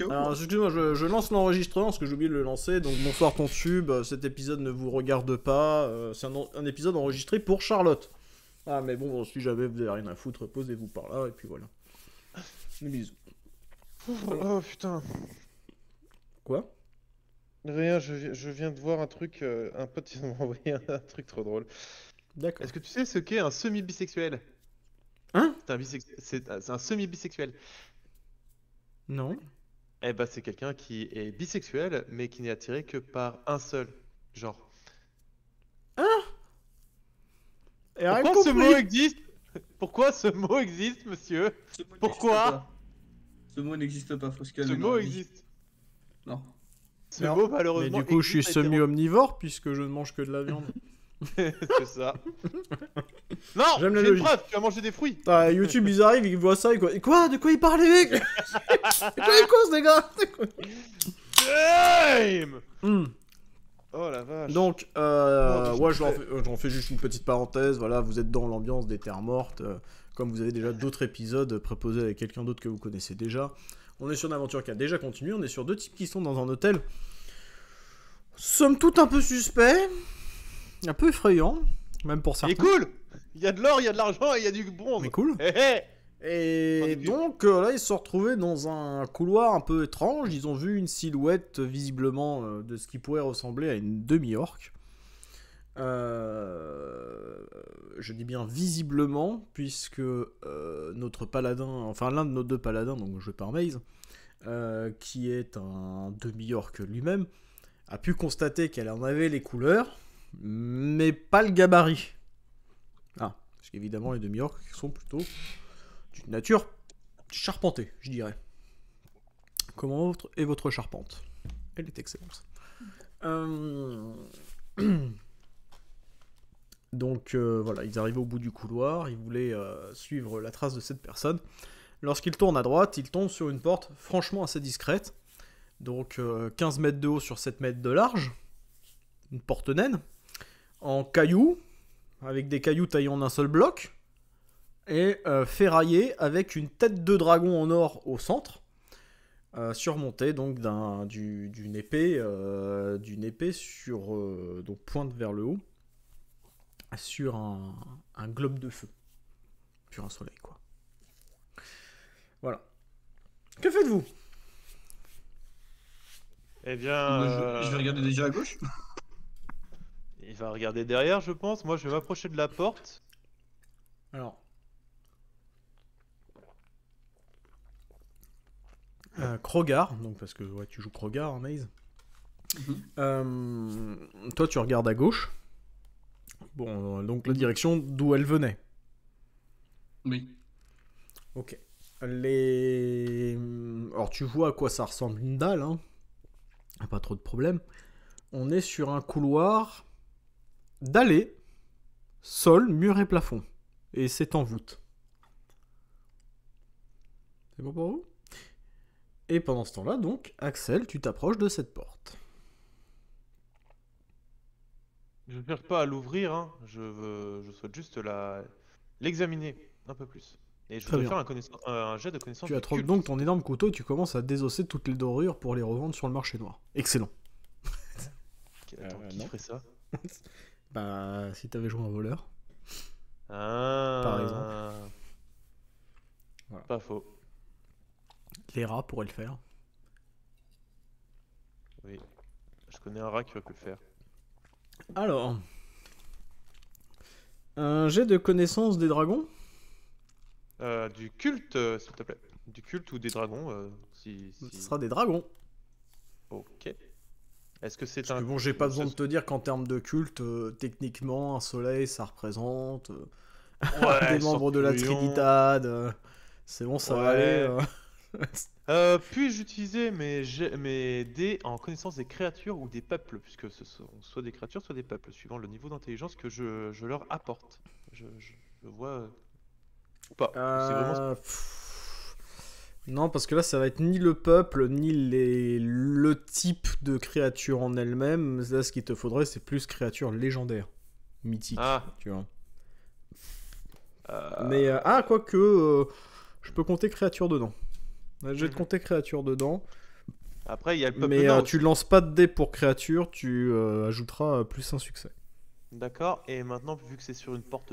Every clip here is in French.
Alors, excuse-moi, je lance l'enregistrement parce que j'ai oublié de le lancer. Donc, bonsoir, Tontube. Cet épisode ne vous regarde pas. C'est un épisode enregistré pour Charlotte. Ah, mais bon, si jamais vous n'avez rien à foutre, posez-vous par là et puis voilà. Des bisous. Oh putain. Quoi? Rien, je viens de voir un truc. Un pote m'a envoyé un truc trop drôle. D'accord. Est-ce que tu sais ce qu'est un semi-bisexuel? Hein? C'est un semi-bisexuel. Non. Eh ben, c'est quelqu'un qui est bisexuel, mais qui n'est attiré que par un seul genre. Hein? Et pourquoi ce mot existe? Pourquoi ce mot existe, monsieur? Pourquoi? Ce mot n'existe pas, Foscal. Ce mot existe. Non. Ce mot, malheureusement. Mais du coup, je suis semi-omnivore, puisque je ne mange que de la viande. C'est ça. Non, j'ai une preuve, tu as mangé des fruits. Ah, YouTube, ils arrivent, ils voient ça, ils quoi. Quoi? De quoi ils parlent, les mecs? De quoi ils causent, les gars? Game mm. Oh la vache. Donc, ouais, j'en fais juste une petite parenthèse. Voilà, vous êtes dans l'ambiance des terres mortes. Comme vous avez déjà d'autres épisodes préposés avec quelqu'un d'autre que vous connaissez déjà. On est sur une aventure qui a déjà continué. On est sur deux types qui sont dans un hôtel. Somme toute un peu suspect. Un peu effrayant, même pour certains. Il est cool. Il y a de l'or, il y a de l'argent et il y a du bronze. Mais cool. Et donc là, ils se sont retrouvés dans un couloir un peu étrange. Ils ont vu une silhouette visiblement de ce qui pourrait ressembler à une demi-orque. Je dis bien visiblement, puisque notre paladin, enfin l'un de nos deux paladins, donc je par Maze, qui est un demi-orque lui-même, a pu constater qu'elle en avait les couleurs. Mais pas le gabarit. Ah, parce qu'évidemment les demi-orques sont plutôt d'une nature charpentée, je dirais. Comment est votre charpente? Elle est excellente. Donc voilà, ils arrivent au bout du couloir, ils voulaient suivre la trace de cette personne. Lorsqu'ils tournent à droite, ils tombent sur une porte franchement assez discrète. Donc 15 mètres de haut sur 7 mètres de large. Une porte naine. En cailloux, avec des cailloux taillés en un seul bloc, et ferraillé avec une tête de dragon en or au centre, surmontée donc d'une épée sur donc pointe vers le haut, sur un globe de feu, sur un soleil quoi. Voilà. Que faites-vous? Eh bien, je vais regarder déjà à gauche. Il va regarder derrière, je pense. Moi, je vais m'approcher de la porte. Alors. Kroger, donc parce que ouais, tu joues Kroger, hein, Maze. Mm-hmm. Toi, tu regardes à gauche. Bon, donc la direction d'où elle venait. Oui. Ok. Alors, tu vois à quoi ça ressemble une dalle, hein. Pas trop de problème. On est sur un couloir d'allée, sol, mur et plafond. Et c'est en voûte. C'est bon pour vous? Et pendant ce temps-là, donc, Axel, tu t'approches de cette porte. Je ne cherche pas à l'ouvrir, hein. Je souhaite juste l'examiner un peu plus. Et je vais faire un jet de connaissance. Tu attrapes donc ton énorme couteau et tu commences à désosser toutes les dorures pour les revendre sur le marché noir. Excellent. Attends, qui ferait ça? Bah, si t'avais joué un voleur. Ah, par exemple. Voilà. Pas faux. Les rats pourraient le faire. Oui. Je connais un rat qui aurait pu le faire. Alors. Un jet de connaissance des dragons? Du culte, s'il te plaît. Du culte ou des dragons si... Ce sera des dragons. Ok. Est-ce que c'est un... Bon, j'ai pas besoin de te dire qu'en termes de culte, techniquement, un soleil, ça représente ouais, des membres de la Trinidad. C'est bon, ça va aller. Puis-je utiliser mes dés en connaissance des créatures ou des peuples, puisque ce sont soit des créatures, soit des peuples, suivant le niveau d'intelligence que je leur apporte. Je vois... ou pas. Vraiment... Non, parce que là, ça va être ni le peuple, ni le type de créature en elle-même. Là, ce qu'il te faudrait, c'est plus créature légendaire, mythique, tu vois. Mais, quoique, je peux compter créature dedans. Je vais te compter créature dedans. Après, il y a le peuple nord. Mais tu lances pas de dés pour créature, tu ajouteras plus un succès. D'accord, et maintenant, vu que c'est sur une porte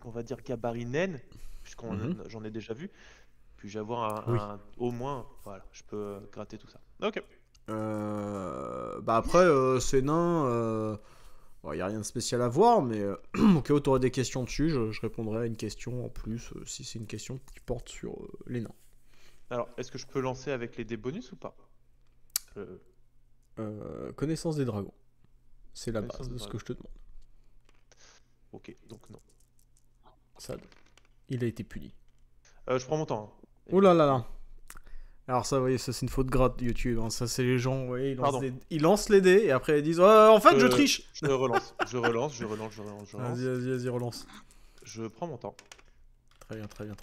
qu'on va dire gabarit naine, puisqu'on j'en ai déjà vu, puis-je avoir un, au moins, voilà, je peux gratter tout ça. Ok. Bah après, c'est nain. Bon, y a rien de spécial à voir, mais au cas où tu aurais des questions dessus, je répondrai à une question en plus si c'est une question qui porte sur les nains. Alors, est-ce que je peux lancer avec les dés bonus ou pas? Connaissance des dragons. C'est la base de ce que je te demande. Ok, donc non. Ça, il a été puni. Je prends mon temps. Oh là là là. Alors ça, vous voyez, ça c'est une faute gratte YouTube. Hein. Ça c'est les gens, vous voyez, ils lancent les dés et après ils disent oh, en fait je triche. Je relance, je relance. Vas-y, relance. Je prends mon temps. Très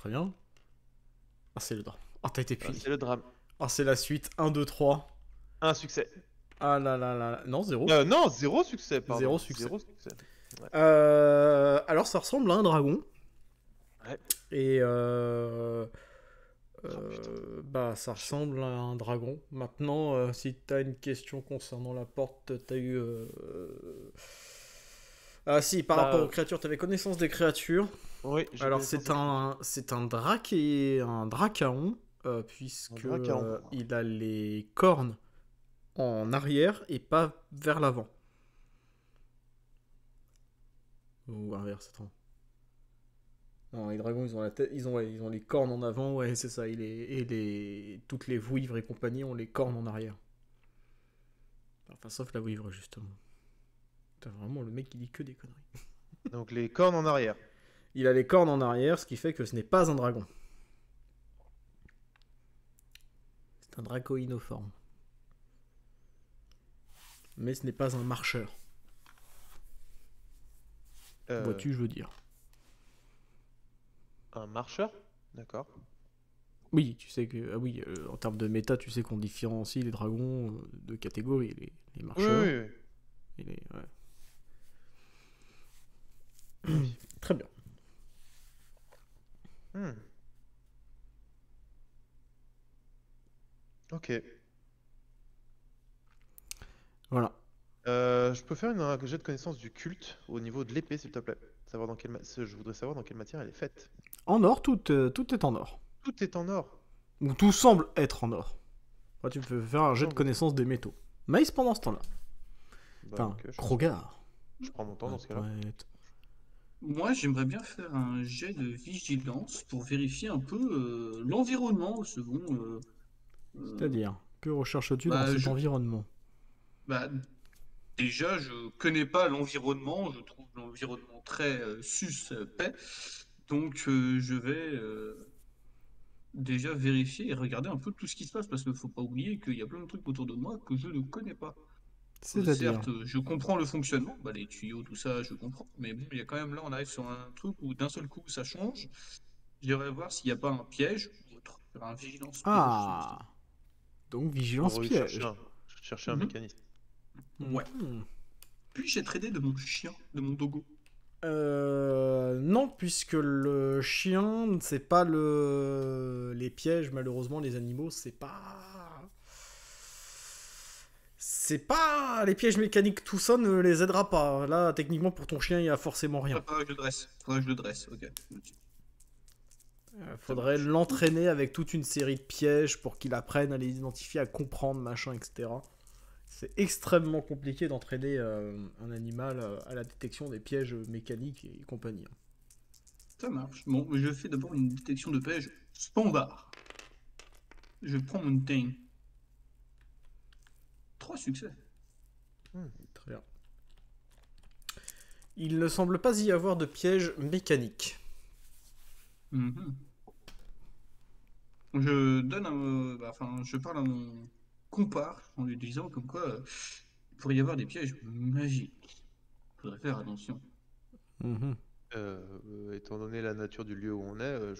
bien. Ah c'est le drame. Ah t'as été puni. C'est le drame. Ah c'est la suite. 1, 2, 3. Un succès. Ah là là là. Non, zéro. Non, zéro succès. Pardon. Zéro succès. Ouais. Alors ça ressemble à un dragon. Ouais. Et bah ça ressemble à un dragon. Maintenant, si t'as une question concernant la porte, t'as eu... Ah si, par rapport aux créatures, t'avais connaissance des créatures. Oui. Alors c'est un drac et un dracaon, puisque il a les cornes en arrière et pas vers l'avant. Ou inverse, attends. Non, les dragons, ils ont la tête, ils ont les cornes en avant, ouais, c'est ça. Toutes les vouivres et compagnie ont les cornes en arrière. Enfin, sauf la vouivre, justement. Putain, vraiment, le mec, il dit que des conneries. Donc, les cornes en arrière. Il a les cornes en arrière, ce qui fait que ce n'est pas un dragon. C'est un dracoïnoforme. Mais ce n'est pas un marcheur. Vois-tu, je veux dire. Un marcheur, d'accord. Oui, tu sais que... Ah oui, en termes de méta, tu sais qu'on différencie les dragons de catégories, les marcheurs. Oui. Et les... ouais. Très bien. Ok. Voilà. Je peux faire un jet de connaissance du culte au niveau de l'épée, s'il te plaît. Je voudrais savoir dans quelle matière elle est faite. En or, tout est en or. Tout est en or. Ou tout semble être en or. Enfin, tu peux faire un jet de connaissance des métaux. Maïs pendant ce temps-là. Enfin, Kroger. Je prends mon temps dans ce cas-là. Moi, j'aimerais bien faire un jet de vigilance pour vérifier un peu l'environnement selon... C'est-à-dire, que recherches-tu dans cet environnement? Déjà, je connais pas l'environnement, je trouve l'environnement très suspect, donc je vais déjà vérifier et regarder un peu tout ce qui se passe, parce qu'il faut pas oublier qu'il y a plein de trucs autour de moi que je ne connais pas. Certes, je comprends le fonctionnement, les tuyaux, tout ça, je comprends, mais bon, il y a quand même là, on arrive sur un truc où d'un seul coup ça change. J'irai voir s'il n'y a pas un piège ou autre, un vigilance piège. Ah, donc vigilance piège. Chercher un mécanisme. Ouais. Puis j'ai traité de mon chien, de mon dogo. Non, puisque le chien, c'est pas les pièges, malheureusement, les animaux, c'est pas les pièges mécaniques, tout ça ne les aidera pas. Là, techniquement, pour ton chien, il y a forcément rien. Faudrait que je le dresse. Ok. Faudrait l'entraîner avec toute une série de pièges pour qu'il apprenne à les identifier, à comprendre, machin, etc. C'est extrêmement compliqué d'entraîner un animal à la détection des pièges mécaniques et compagnie. Ça marche. Bon, je fais d'abord une détection de pièges standard. Je prends mon thing. 3 succès. Très bien. Il ne semble pas y avoir de pièges mécaniques. Je parle à mon compare en lui disant comme quoi il pourrait y avoir des pièges magiques. Faudrait faire attention. Étant donné la nature du lieu où on est,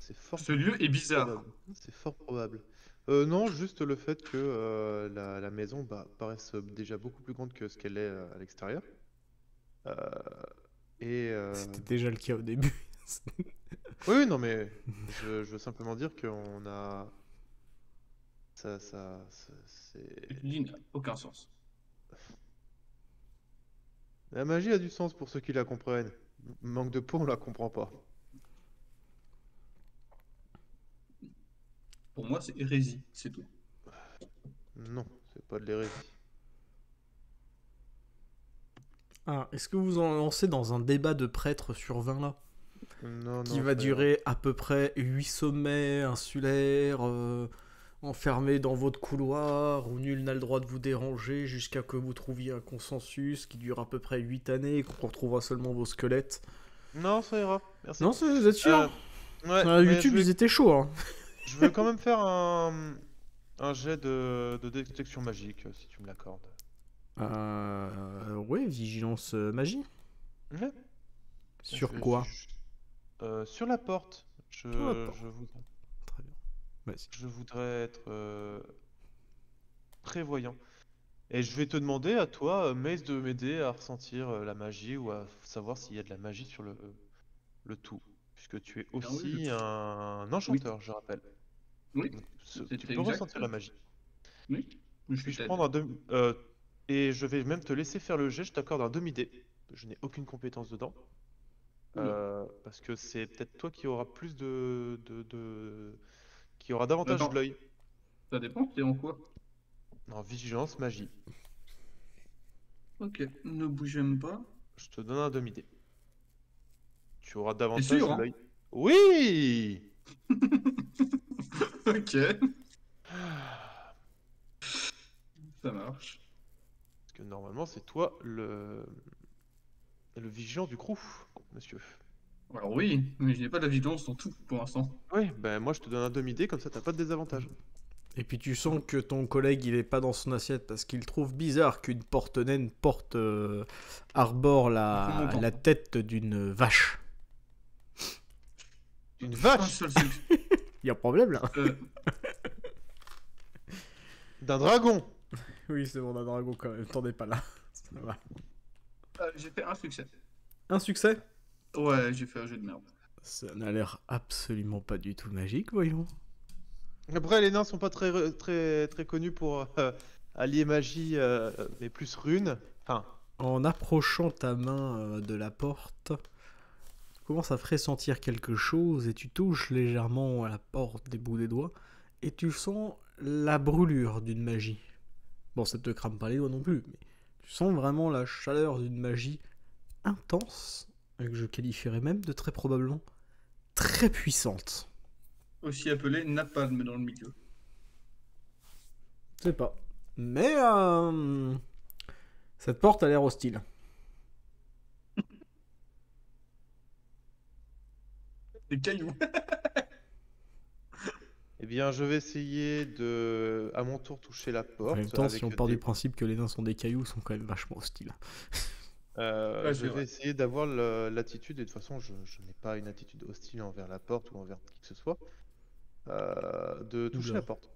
c'est fort. Ce lieu est bizarre. C'est fort probable. Non, juste le fait que la maison paraisse déjà beaucoup plus grande que ce qu'elle est à l'extérieur. C'était déjà le cas au début. Oui, non, mais je veux simplement dire qu'on a... Ça n'a aucun sens. La magie a du sens pour ceux qui la comprennent. Manque de peau, on la comprend pas. Pour moi, c'est hérésie, c'est tout. Non, c'est pas de l'hérésie. Ah, est-ce que vous en lancez dans un débat de prêtres sur 20 là? Non, qui non, va durer à peu près 8 sommets insulaires, enfermés dans votre couloir, où nul n'a le droit de vous déranger, jusqu'à que vous trouviez un consensus qui dure à peu près 8 années et qu'on retrouvera seulement vos squelettes. Non, ça ira. Merci. Non, vous êtes sûr? Ouais, YouTube, ils étaient chauds. Hein. Je veux quand même faire un jet de détection magique, si tu me l'accordes. Ouais, vigilance magie. Ouais. Sur quoi? Sur la porte. Très bien. Vas-y. Je voudrais être prévoyant. Et je vais te demander à toi, Mace, de m'aider à ressentir la magie ou à savoir s'il y a de la magie sur le tout. Puisque tu es aussi un enchanteur, je rappelle. Oui. Tu peux ressentir la magie. Oui. Je vais prendre un demi... et je vais même te laisser faire le jet, je t'accorde un demi-dé. Je n'ai aucune compétence dedans. Parce que c'est peut-être toi qui aura plus de... qui aura davantage de l'œil. Ça dépend, t'es en quoi? En vigilance, magie. Ok, ne bougez même pas. Je te donne un demi-dé. Tu auras davantage de l'œil. Hein. Oui. Ok. Ça marche. Parce que normalement, c'est toi le vigilant du crew, monsieur. Alors oui, mais je n'ai pas de la vigilance en tout pour l'instant. Oui, ben moi je te donne un demi-dé, comme ça t'as pas de désavantage. Et puis tu sens que ton collègue il est pas dans son assiette parce qu'il trouve bizarre qu'une porte-naine porte arbore la tête d'une vache. Une vache? Il y a un problème là. D'un dragon? Oui, c'est bon, d'un dragon quand même, t'en es pas là. Ça va. J'ai fait un succès. Un succès? Ouais, j'ai fait un jeu de merde. Ça n'a l'air absolument pas du tout magique, voyons. Après, les nains sont pas très connus pour allier magie, mais plus runes. Enfin... En approchant ta main de la porte, tu commences à pressentir quelque chose et tu touches légèrement à la porte des bouts des doigts et tu sens la brûlure d'une magie. Bon, ça te crame pas les doigts non plus, mais... Tu sens vraiment la chaleur d'une magie intense, que je qualifierais même de très probablement très puissante. Aussi appelée napalm dans le milieu. Je sais pas. Mais cette porte a l'air hostile. Des cailloux. Eh bien, je vais essayer de, à mon tour, toucher la porte. En même temps, si on part du principe que les nains sont des cailloux, ils sont quand même vachement hostiles. Je vais essayer d'avoir l'attitude, et de toute façon, je n'ai pas une attitude hostile envers la porte ou envers qui que ce soit, de toucher la porte.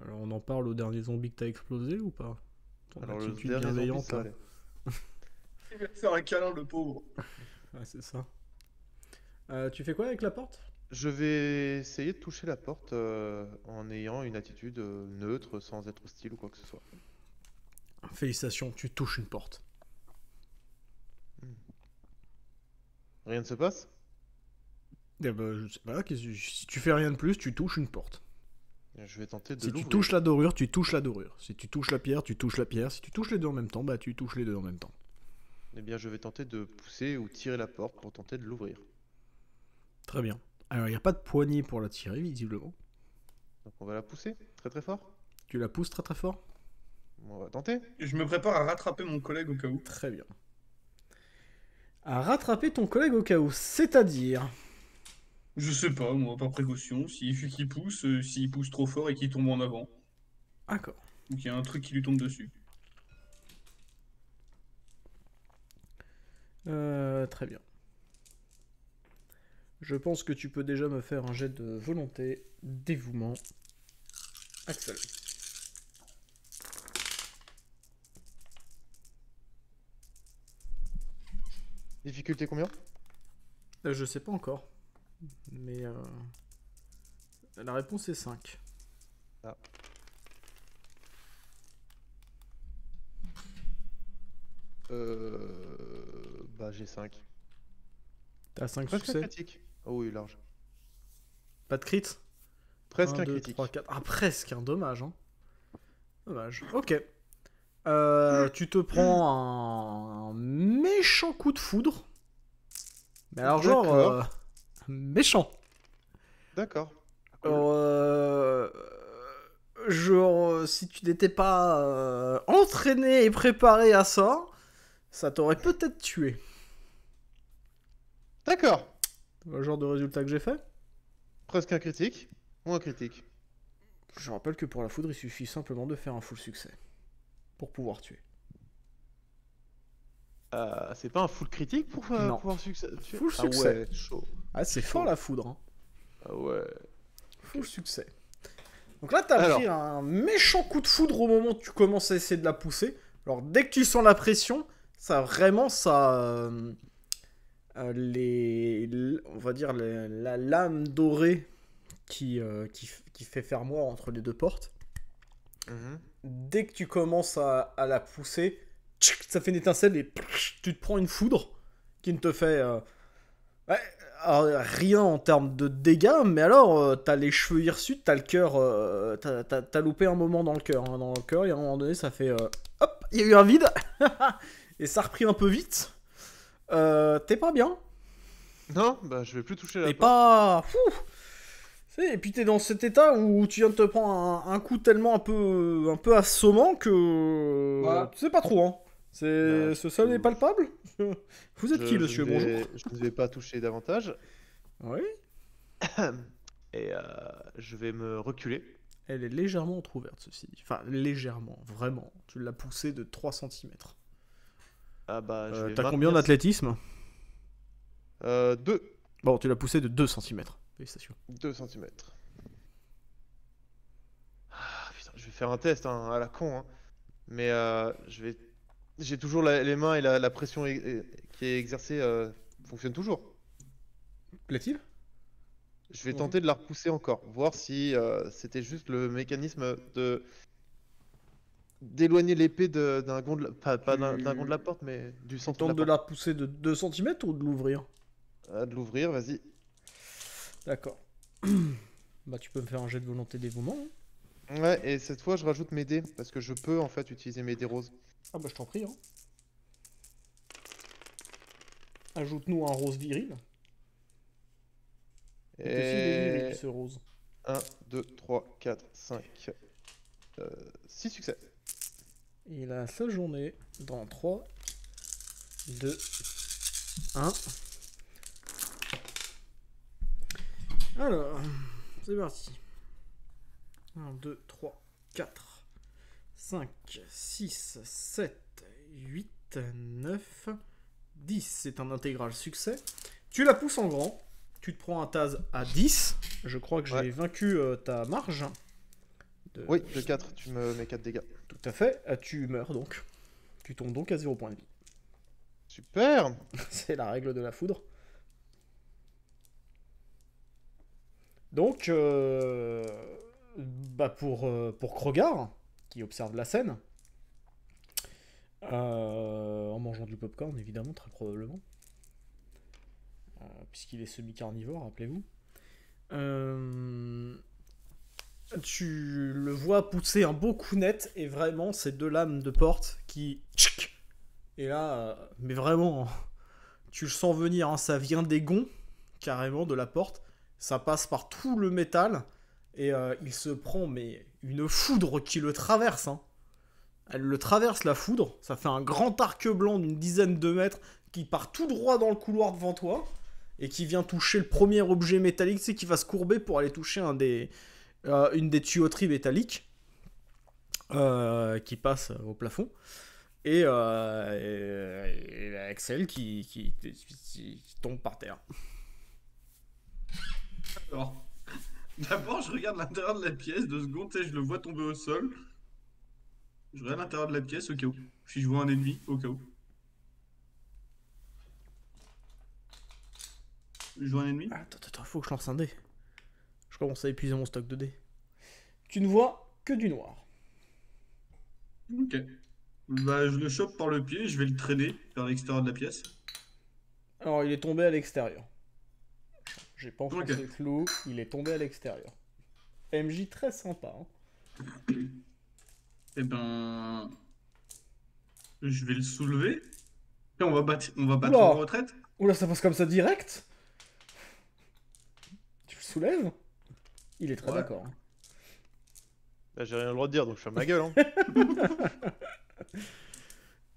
Alors, on en parle au dernier zombie que t'as explosé ou pas? Alors, le dernier zombie, ça allait. Il va faire un câlin, le pauvre. Ouais, c'est ça. Tu fais quoi avec la porte ? Je vais essayer de toucher la porte en ayant une attitude neutre, sans être hostile ou quoi que ce soit. Félicitations, tu touches une porte. Rien ne se passe? Eh ben, je sais pas, si tu fais rien de plus, tu touches une porte. Je vais tenter de l'ouvrir. Si tu touches la dorure, tu touches la dorure. Si tu touches la pierre, tu touches la pierre. Si tu touches les deux en même temps, bah tu touches les deux en même temps. Eh bien, je vais tenter de pousser ou tirer la porte pour tenter de l'ouvrir. Très bien. Alors, il n'y a pas de poignée pour la tirer, visiblement. Donc, on va la pousser très très fort. Tu la pousses très très fort? On va tenter. Je me prépare à rattraper mon collègue au cas où. Très bien. À rattraper ton collègue au cas où, c'est-à-dire... Je sais pas, moi, par précaution. S'il fuit qu'il pousse, s'il pousse trop fort et qu'il tombe en avant. D'accord. Donc, il y a un truc qui lui tombe dessus. Très bien. Je pense que tu peux déjà me faire un jet de volonté, dévouement, Axel. Difficulté combien? Je sais pas encore, mais la réponse est 5. Ah. Bah j'ai 5. T'as 5 presque succès. Critique. Oh oui, large. Pas de crit. Presque 1, un 2, critique. 3, 4. Ah presque, hein, dommage. Hein. Dommage. Ok. Tu te prends un méchant coup de foudre. Mais alors genre... méchant. D'accord. Cool. Genre, si tu n'étais pas entraîné et préparé à ça, ça t'aurait peut-être tué. D'accord. Le genre de résultat que j'ai fait. Presque un critique ou un critique. Je rappelle que pour la foudre, il suffit simplement de faire un full succès pour pouvoir tuer. C'est pas un full critique pour pouvoir tuer. Full succès. Ah, ouais, chaud. Ah c'est fort la foudre. Hein. Ah ouais. Full succès. Donc là, t'as pris un méchant coup de foudre au moment où tu commences à essayer de la pousser. Alors, dès que tu sens la pression, ça vraiment, ça... on va dire la lame dorée qui fait fermoir entre les deux portes. Mm-hmm. Dès que tu commences à la pousser, ça fait une étincelle et tu te prends une foudre qui ne te fait... rien en termes de dégâts, mais alors t'as les cheveux hirsutes, t'as le cœur, t'as loupé un moment dans le cœur, hein, et à un moment donné ça fait hop, il y a eu un vide et ça a repris un peu vite. T'es pas bien. Non, bah je vais plus toucher la. T'es pas. Fou. Et puis t'es dans cet état où tu viens de te prendre un coup tellement un peu assommant que voilà. Tu sais pas trop. Hein. Ce sol est palpable. Vous êtes qui, monsieur? Bonjour. Je ne vais pas toucher davantage. Oui. Et je vais me reculer. Elle est légèrement entrouverte, ceci dit. Enfin, légèrement, vraiment. Tu l'as poussée de 3 cm. Ah bah, t'as combien d'athlétisme? 2. Bon, tu l'as poussée de 2 cm. Félicitations. 2 cm. Ah, putain, je vais faire un test hein, à la con. Hein. Mais je vais... J'ai toujours les mains et la pression qui est exercée fonctionne toujours. Plaît-il? Je vais tenter de la repousser encore, voir si c'était juste le mécanisme de d'éloigner l'épée d'un gond de la... Pas d'un gond de la porte, mais du centre de la porte. Tu tentes de la repousser de 2 cm ou de l'ouvrir? De l'ouvrir, vas-y. D'accord. Bah tu peux me faire un jet de volonté dévouement. Hein. Ouais, et cette fois je rajoute mes dés, parce que je peux en fait utiliser mes dés roses. Ah bah je t'en prie hein. Ajoute-nous un rose viril. Et viril, ce rose. 1, 2, 3, 4, 5, 6 succès. Il a sa journée dans 3, 2, 1. Alors, c'est parti. 1, 2, 3, 4. 5, 6, 7, 8, 9, 10. C'est un intégral succès. Tu la pousses en grand. Tu te prends un Taz à 10. Je crois que j'ai vaincu ta marge. Oui, de 4. Tu me mets 4 dégâts. Tout à fait. Tu meurs donc. Tu tombes donc à 0 points de vie. Super. C'est la règle de la foudre. Donc, bah pour Krogar... qui observe la scène, en mangeant du popcorn évidemment, très probablement, puisqu'il est semi-carnivore, rappelez-vous. Tu le vois pousser un beau coup net, et vraiment, ces deux lames de porte qui... Et là, mais vraiment, tu le sens venir, hein, ça vient des gonds, carrément, de la porte, ça passe par tout le métal, et il se prend, mais... une foudre qui le traverse. Hein. Elle le traverse, la foudre. Ça fait un grand arc blanc d'une dizaine de mètres qui part tout droit dans le couloir devant toi et qui vient toucher le premier objet métallique, c'est qui va se courber pour aller toucher une des tuyauteries métalliques qui passe au plafond. Et Axel qui tombe par terre. Alors... D'abord, je regarde l'intérieur de la pièce, 2 secondes, et je le vois tomber au sol. Je regarde l'intérieur de la pièce au cas où. Si je vois un ennemi, au cas où. Je vois un ennemi. Attends, faut que je lance un dé. Je commence à épuiser mon stock de dés. Tu ne vois que du noir. Ok. Bah, je le chope par le pied, je vais le traîner vers l'extérieur de la pièce. Alors, il est tombé à l'extérieur. J'ai pas enfoncé le clou, il est tombé à l'extérieur. MJ très sympa. Hein. Eh ben... je vais le soulever. Et on va battre en retraite. Oula, ça passe comme ça direct. Tu le soulèves? Il est très d'accord. Hein. Bah, j'ai rien le droit de dire, donc je ferme ma gueule. Hein.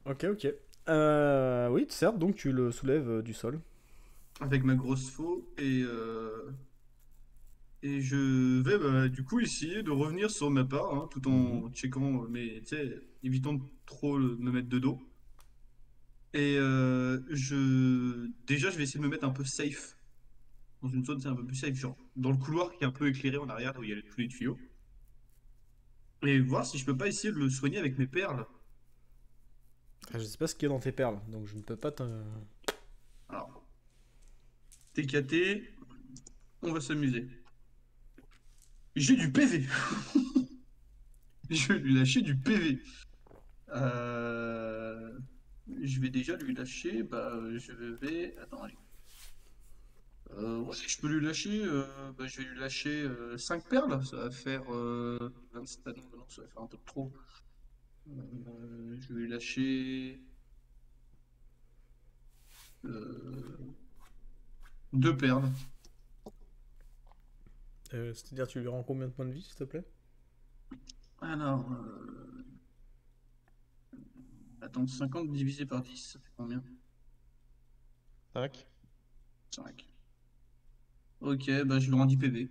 Ok. Oui, certes, donc tu le soulèves du sol. Avec ma grosse faux, et je vais du coup essayer de revenir sur ma part, hein, tout en checkant, mais tu sais, évitant de trop me mettre de dos. Et déjà, je vais essayer de me mettre un peu safe, dans une zone c'est un peu plus safe, genre dans le couloir qui est un peu éclairé en arrière, là où il y a tous les tuyaux. Et voir si je peux pas essayer de le soigner avec mes perles. Ah, je sais pas ce qu'il y a dans tes perles, donc je ne peux pas te... Alors... TKT, on va s'amuser. J'ai du PV. Je vais lui lâcher du PV. Je vais déjà lui lâcher. Bah, je vais. Attends, allez. Ouais, je peux lui lâcher. Bah, je vais lui lâcher 5 perles. Ça va faire. 27 années. Non, ça va faire un peu de trop. Je vais lui lâcher. 2 perles. C'est-à-dire, tu lui rends combien de points de vie, s'il te plaît? Alors... Attends, 50 divisé par 10, ça fait combien? 5. 5. Ok, bah je lui rends 10 PV.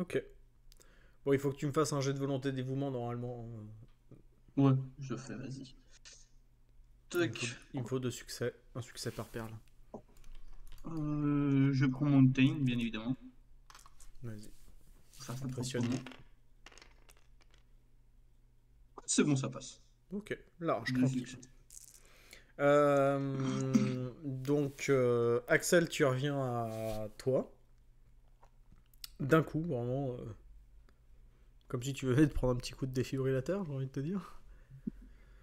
Ok. Bon, il faut que tu me fasses un jet de volonté dévouement, normalement. Ouais, je fais, vas-y. Tac. Il me faut 2 succès. Un succès par perle. Je prends Mountain, bien évidemment. Vas-y. Ça impressionne. C'est bon, ça passe. Ok, large, tranquille. Donc, Axel, tu reviens à toi. D'un coup, vraiment. Comme si tu venais de prendre un petit coup de défibrillateur, j'ai envie de te dire.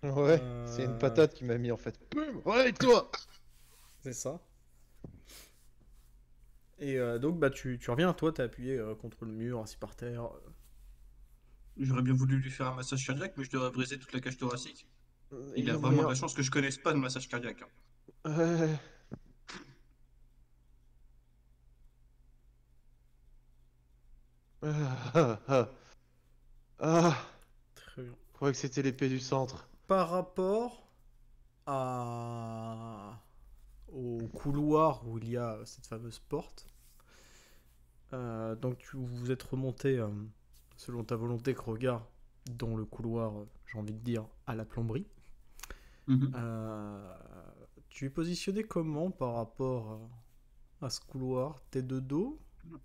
Ouais, c'est une patate qui m'a mis en fait. Ouais, toi. C'est ça. Et donc, bah, tu reviens, toi, t'as appuyé contre le mur, assis par terre. J'aurais bien voulu lui faire un massage cardiaque, mais je devrais briser toute la cage thoracique. Il a vraiment la chance que je connaisse pas de massage cardiaque. Hein. Très bien. Je croyais que c'était l'épée du centre. Par rapport à... au couloir où il y a cette fameuse porte. Donc vous êtes remonté, selon ta volonté, Kroger, dans le couloir, j'ai envie de dire, à la plomberie. Tu es positionné comment par rapport à ce couloir? T'es de dos?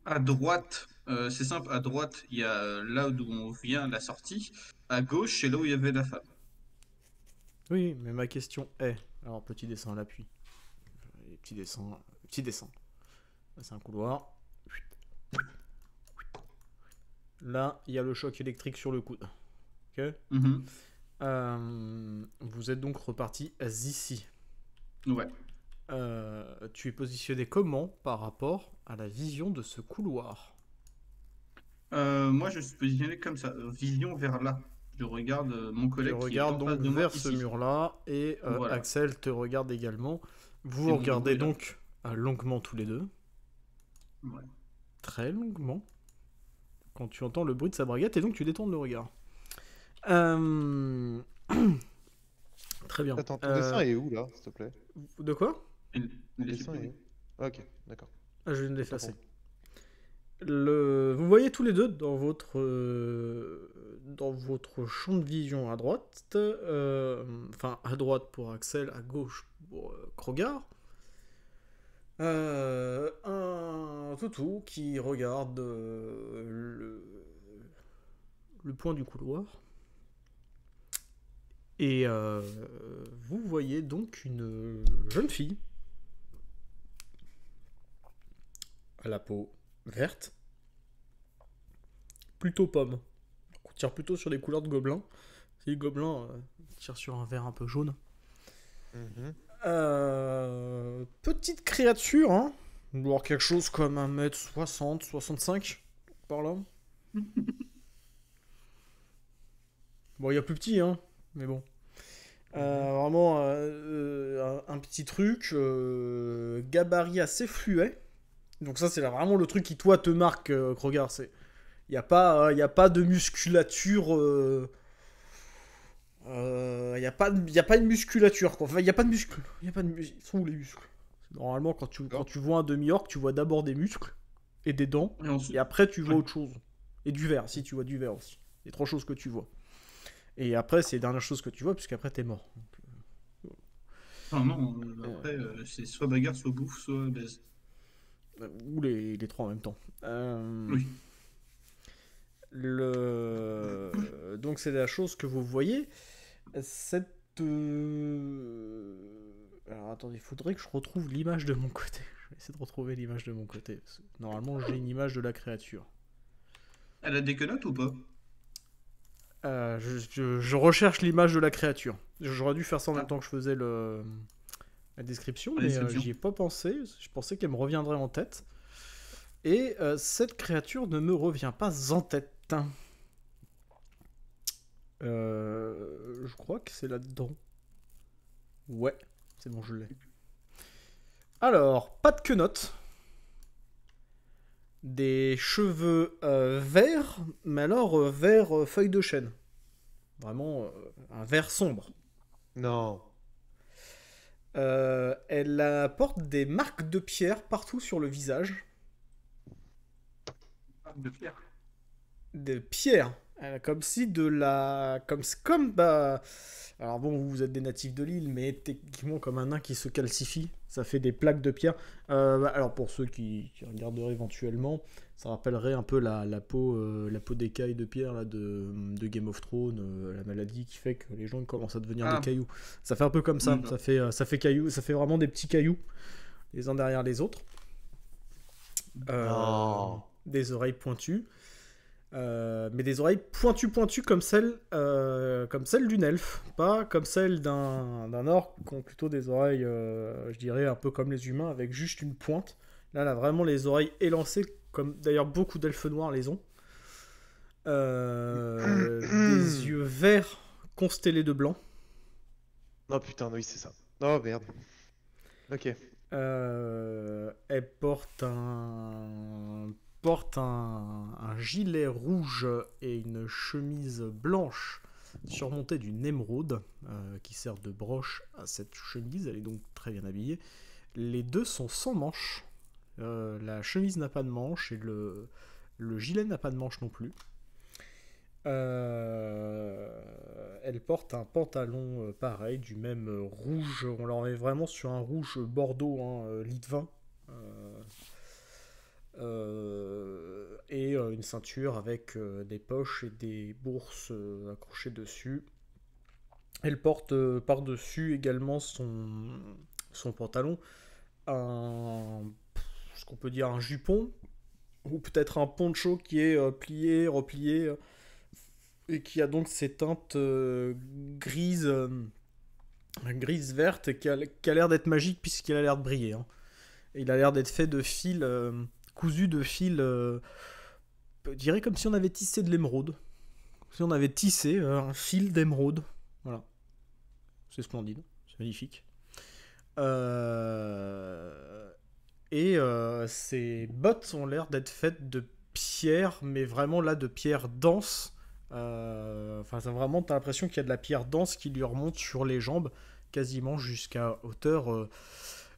À droite, c'est simple, à droite, il y a là d'où on vient la sortie, à gauche, c'est là où il y avait la femme. Oui, mais ma question est... Alors, petit dessin à l'appui. Petit dessin. Là, c'est un couloir. Là, il y a le choc électrique sur le coude. Ok. Vous êtes donc reparti ici. Ouais. Tu es positionné comment par rapport à la vision de ce couloir? Moi, je suis positionné comme ça. Vision vers là. Je regarde mon collègue. Je regarde donc vers ce mur-là. Et voilà. Axel te regarde également. Vous regardez donc longuement tous les deux. Ouais. Très longuement. Quand tu entends le bruit de sa braguette et donc tu détournes le regard. Très bien. Attends, ton dessin est où là, s'il te plaît? De quoi? Le dessin est où? Ok, d'accord. Ah, je viens de l'effacer. Vous voyez tous les deux dans votre champ de vision à droite, enfin à droite pour Axel, à gauche pour Krogar, un toutou qui regarde le point du couloir. Et vous voyez donc une jeune fille à la peau verte, plutôt pomme. On tire plutôt sur des couleurs de gobelins, les gobelins tirent sur un verre un peu jaune. Mmh. Petite créature, hein. On doit avoir quelque chose comme 1m60, 65, par là. Bon, il y a plus petit, hein, mais bon. Vraiment, un petit truc, gabarit assez fluet. Donc ça, c'est là, vraiment le truc qui, toi, te marque, Krogar. Il n'y a, pas de musculature... Il n'y a pas de musculature, quoi. Enfin, il n'y a pas de muscles. Ils sont où les muscles? Normalement, quand tu vois un demi-orc, tu vois d'abord des muscles et des dents, et après tu vois autre chose. Et du verre, si tu vois du verre aussi. Les trois choses que tu vois. Et après, c'est les dernières choses que tu vois, puisqu'après, t'es mort. Donc, après, c'est soit bagarre, soit bouffe, soit baise. Ou les trois en même temps. Oui. Donc, c'est la chose que vous voyez. Cette... Alors attendez, il faudrait que je retrouve l'image de mon côté. Je vais essayer de retrouver l'image de mon côté. Normalement, j'ai une image de la créature. Elle a des quenottes ou pas? Je recherche l'image de la créature. J'aurais dû faire ça en même temps que je faisais la description, mais j'y ai pas pensé. Je pensais qu'elle me reviendrait en tête. Et cette créature ne me revient pas en tête. Je crois que c'est là-dedans. Ouais. C'est bon, je l'ai. Alors, pas de quenottes. Des cheveux verts, mais alors vert feuille de chêne. Vraiment un vert sombre. Non. Elle apporte des marques de pierre partout sur le visage. Marques de pierre. Des pierres. Comme si de la... Comme bah... Alors bon, vous êtes des natifs de l'île, mais techniquement comme un nain qui se calcifie, ça fait des plaques de pierre. Alors pour ceux qui regarderaient éventuellement, ça rappellerait un peu la peau des cailles de pierre là, de Game of Thrones, la maladie qui fait que les gens commencent à devenir des cailloux. Ça fait un peu comme ça, oui, ça fait cailloux, ça fait vraiment des petits cailloux, les uns derrière les autres. Des oreilles pointues. Mais des oreilles pointues comme celle d'une elfe, pas comme celle d'un orc qui ont plutôt des oreilles je dirais un peu comme les humains avec juste une pointe. Là elle a vraiment les oreilles élancées, comme d'ailleurs beaucoup d'elfes noirs les ont. Des yeux verts constellés de blanc. Non putain oui c'est ça. Non merde. Ok. Elle porte un gilet rouge et une chemise blanche surmontée d'une émeraude qui sert de broche à cette chemise. Elle est donc très bien habillée. Les deux sont sans manches. La chemise n'a pas de manche et le gilet n'a pas de manche non plus. Elle porte un pantalon pareil, du même rouge. On l'en est vraiment sur un rouge bordeaux, hein, litvin. Et une ceinture avec des poches et des bourses accrochées dessus. Elle porte par-dessus également son pantalon ce qu'on peut dire un jupon ou peut-être un poncho qui est plié, replié et qui a donc ces teintes grises vertes et qui a l'air d'être magique puisqu'il a l'air de briller, hein. Il a l'air d'être fait de fils cousu de fil, je dirais comme si on avait tissé de l'émeraude. Si on avait tissé un fil d'émeraude. Voilà. C'est splendide, c'est magnifique. Ses bottes ont l'air d'être faites de pierre, mais vraiment là de pierre dense. Enfin, ça vraiment, t'as l'impression qu'il y a de la pierre dense qui lui remonte sur les jambes, quasiment jusqu'à hauteur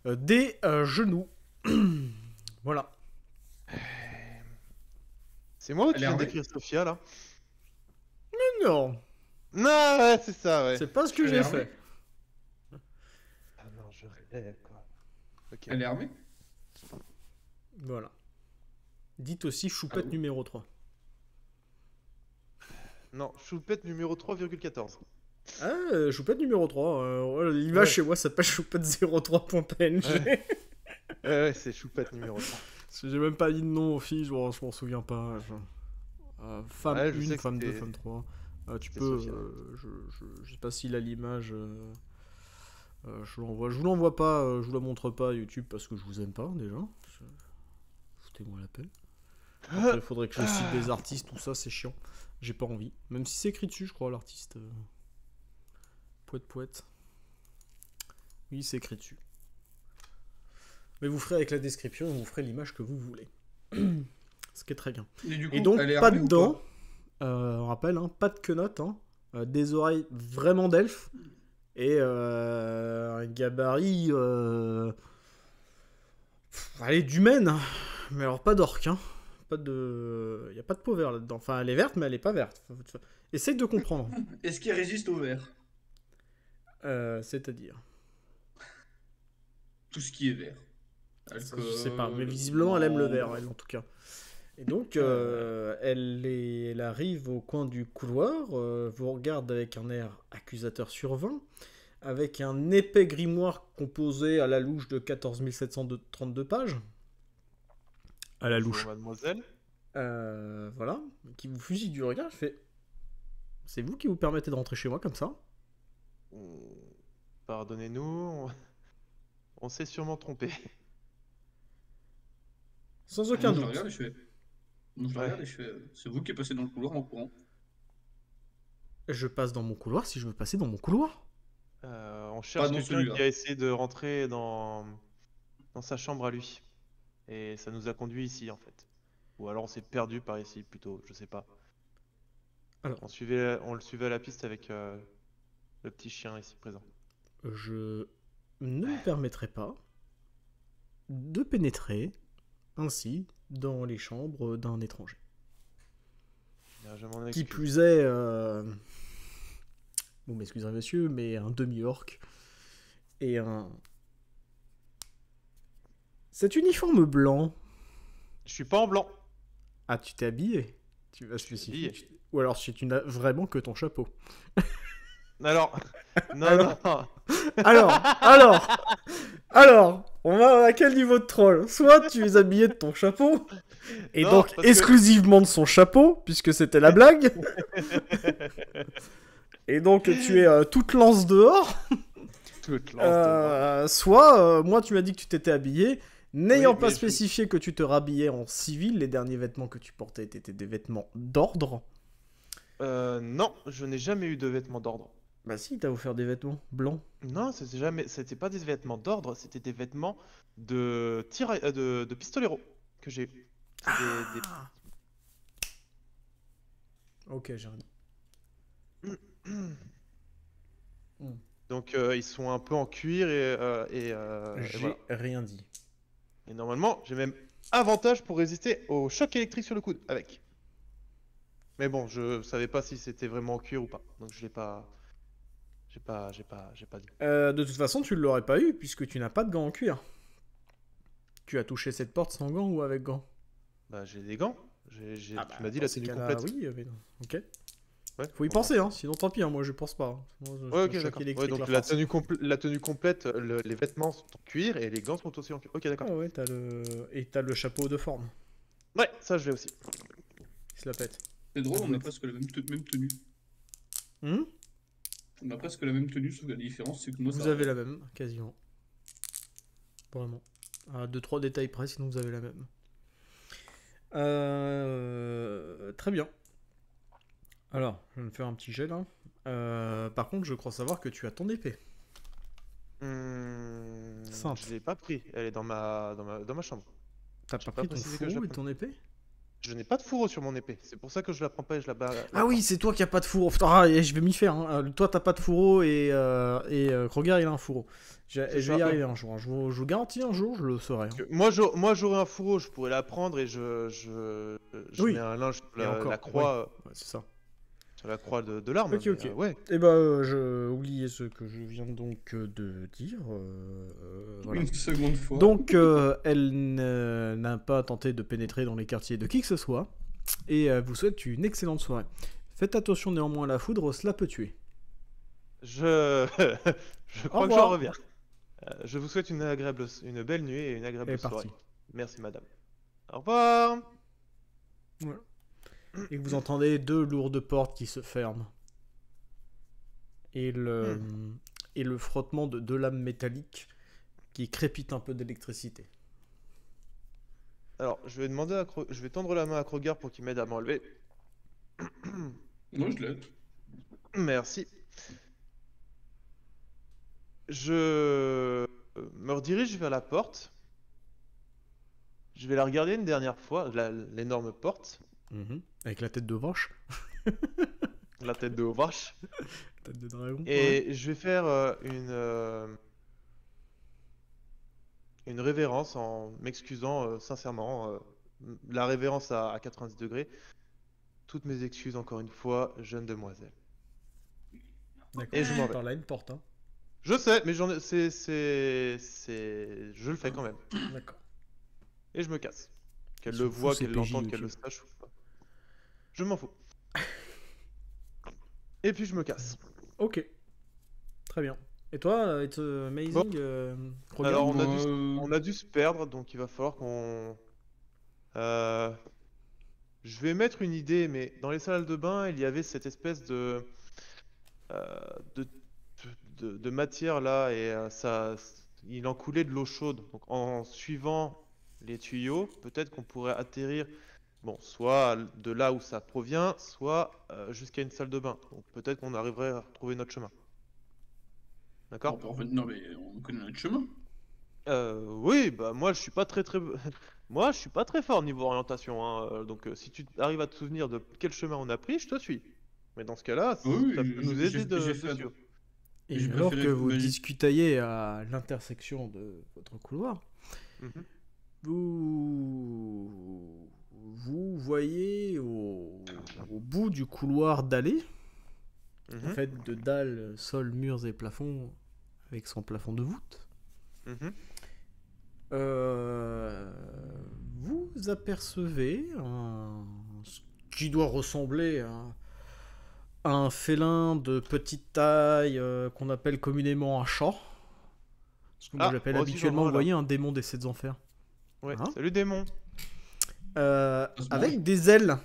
des genoux. Voilà. C'est moi ou tu viens d'écrire Sophia là? Mais non, ouais, c'est ça, ouais. C'est pas ce que j'ai fait. Ah non, je rêve quoi. Okay. Elle est armée? Voilà. Dites aussi choupette numéro 3. Non, choupette numéro 3,14. Ah, choupette numéro 3. L'image chez moi s'appelle choupette 03.png. Ouais. Ouais, c'est choupette numéro 3. J'ai même pas mis de nom aux filles, je m'en souviens pas. Femme 1, femme 2, femme 3. Tu peux... je sais pas s'il a l'image... je l'envoie. Je vous l'envoie pas, je vous la montre pas à YouTube parce que je vous aime pas déjà. Foutez-moi la paix. Après, il faudrait que je cite des artistes, tout ça, c'est chiant. J'ai pas envie. Même si c'est écrit dessus, je crois, l'artiste. Poète. Oui, c'est écrit dessus. Mais vous ferez avec la description, vous ferez l'image que vous voulez. Ce qui est très bien. Et, donc, pas de dents. On rappelle, hein, pas de quenottes. Hein, des oreilles vraiment d'elfe. Et un gabarit... allez, d'humaine. Mais alors, pas d'orque. Hein. Pas de... Y a pas de peau verte là-dedans. Enfin, elle est verte, mais elle est pas verte. Essaye de comprendre. Est-ce qu'il résiste au vert? C'est-à-dire tout ce qui est vert. Je sais pas, mais visiblement elle aime le vert, elle en tout cas. Et donc elle arrive au coin du couloir, vous regarde avec un air accusateur sur 20, avec un épais grimoire composé à la louche de 14 732 pages. À la louche. Bonjour, mademoiselle. Voilà, qui vous fusille du regard, fait. C'est vous qui vous permettez de rentrer chez moi comme ça? Pardonnez-nous, on s'est sûrement trompé. Sans aucun doute. Je regarde et je fais... C'est vous qui passez dans le couloir en courant. Je passe dans mon couloir si je veux passer dans mon couloir. On cherche celui qui a essayé de rentrer dans sa chambre à lui. Et ça nous a conduit ici en fait. Ou alors on s'est perdu par ici plutôt, je sais pas. Alors... on le suivait à la piste avec... le petit chien ici présent. Je ne me permettrai pas de pénétrer ainsi dans les chambres d'un étranger. Qui plus est... Bon, m'excuserez monsieur, mais un demi-orc et un... Cet uniforme blanc... Je suis pas en blanc. Ah, tu t'es habillé, tu vas spécifier. Ou alors si tu n'as vraiment que ton chapeau. Alors, on va à quel niveau de troll? Soit tu es habillé de ton chapeau, et non, donc exclusivement de son chapeau, puisque c'était la blague, et donc tu es toute lance dehors, soit, moi tu m'as dit que tu t'étais habillé, n'ayant pas spécifié que tu te rhabillais en civil, les derniers vêtements que tu portais étaient des vêtements d'ordre. Non, je n'ai jamais eu de vêtements d'ordre. Bah si, t'as offert des vêtements blancs. Non, c'était pas des vêtements d'ordre, c'était des vêtements de pistolero que j'ai eu. Ok, j'ai rien. Donc ils sont un peu en cuir et j'ai rien dit. Et normalement, j'ai même avantage pour résister au choc électrique sur le coude avec. Mais bon, je savais pas si c'était vraiment en cuir ou pas, donc je l'ai pas. J'ai pas dit. De toute façon, tu ne l'aurais pas eu, puisque tu n'as pas de gants en cuir. Tu as touché cette porte sans gants ou avec gants? Bah, j'ai des gants. Tu m'as dit la tenue complète. Oui, mais non. Ok. Ouais, faut y penser, hein, sinon tant pis, hein, moi je pense pas. Ouais, ok, d'accord. Ouais, donc la tenue complète, les vêtements sont en cuir et les gants sont aussi en cuir. Ok, d'accord. Ah ouais, t'as le chapeau de forme. Ouais, ça je l'ai aussi. Il se la pète. C'est drôle, on a presque la même tenue. On a presque la même tenue, sauf que la différence, c'est que moi... Vous avez la même, quasiment. Vraiment. À 2-3 détails près, sinon vous avez la même. Très bien. Alors, je vais me faire un petit jet, là. Par contre, je crois savoir que tu as ton épée. Simple. Je l'ai pas pris, elle est dans ma chambre. T'as pas pris ton fourreau et ton épée? Je n'ai pas de fourreau sur mon épée, c'est pour ça que je la prends pas et je la barre. Ah oui, c'est toi qui a pas de fourreau. Ah, je vais m'y faire. Hein. Toi, t'as pas de fourreau et Kroger, il a un fourreau. Je vais y arriver un jour. Hein. Je vous garantis, un jour, je le saurai. Hein. Moi, j'aurai un fourreau, je pourrais la prendre et je mets un linge sur la croix. Ouais, c'est ça. Sur la croix de l'arme. Ok. Ouais. Et j'ai oublié ce que je viens donc de dire. Voilà. Une seconde fois. Donc, elle n'a pas tenté de pénétrer dans les quartiers de qui que ce soit. Et vous souhaite une excellente soirée. Faites attention néanmoins à la foudre, cela peut tuer. Je crois que j'en reviens. Je vous souhaite une belle nuit et une agréable soirée. Merci madame. Au revoir. Voilà. Et que vous entendez deux lourdes portes qui se ferment. et le frottement de deux lames métalliques qui crépitent un peu d'électricité. Alors, je vais demander à je vais tendre la main à Kroger pour qu'il m'aide à m'enlever. Moi, je l'aide. Merci. Je me redirige vers la porte. Je vais la regarder une dernière fois, l'énorme porte. Mmh. Avec la tête de vache. La tête de vache. La tête de dragon. Et ouais. Je vais faire une révérence en m'excusant sincèrement. La révérence à 90 degrés. Toutes mes excuses encore une fois, jeune demoiselle. D'accord. Et je m'en vais. Par là, une porte. Hein. Je sais, mais je le fais quand même. D'accord. Et je me casse. Qu'elle le voit, qu'elle l'entende, qu'elle le sache ou pas. Je m'en fous. Et puis je me casse. Ok. Très bien. Et toi, it's amazing. Bon. Alors on a dû se perdre, donc il va falloir qu'on... Je vais mettre une idée, mais dans les salles de bain, il y avait cette espèce de matière là, et ça, il en coulait de l'eau chaude. Donc en suivant les tuyaux, peut-être qu'on pourrait atterrir, bon, soit de là où ça provient, soit jusqu'à une salle de bain. Donc peut-être qu'on arriverait à retrouver notre chemin. D'accord ? Non mais on connaît notre chemin. Oui, bah moi je suis pas très moi je suis pas très fort niveau orientation, hein. Donc si tu arrives à te souvenir de quel chemin on a pris, je te suis. Mais dans ce cas-là, ça peut nous aider de... Et alors que vous discutaillez à l'intersection de votre couloir, vous voyez au bout du couloir d'allée, en fait de dalles, sol, murs et plafonds, avec son plafond de voûte, vous apercevez ce qui doit ressembler à un félin de petite taille qu'on appelle communément un chat. Ce que moi j'appelle habituellement, vous voyez, un démon des sept enfers. Ouais, salut démon. Avec des ailes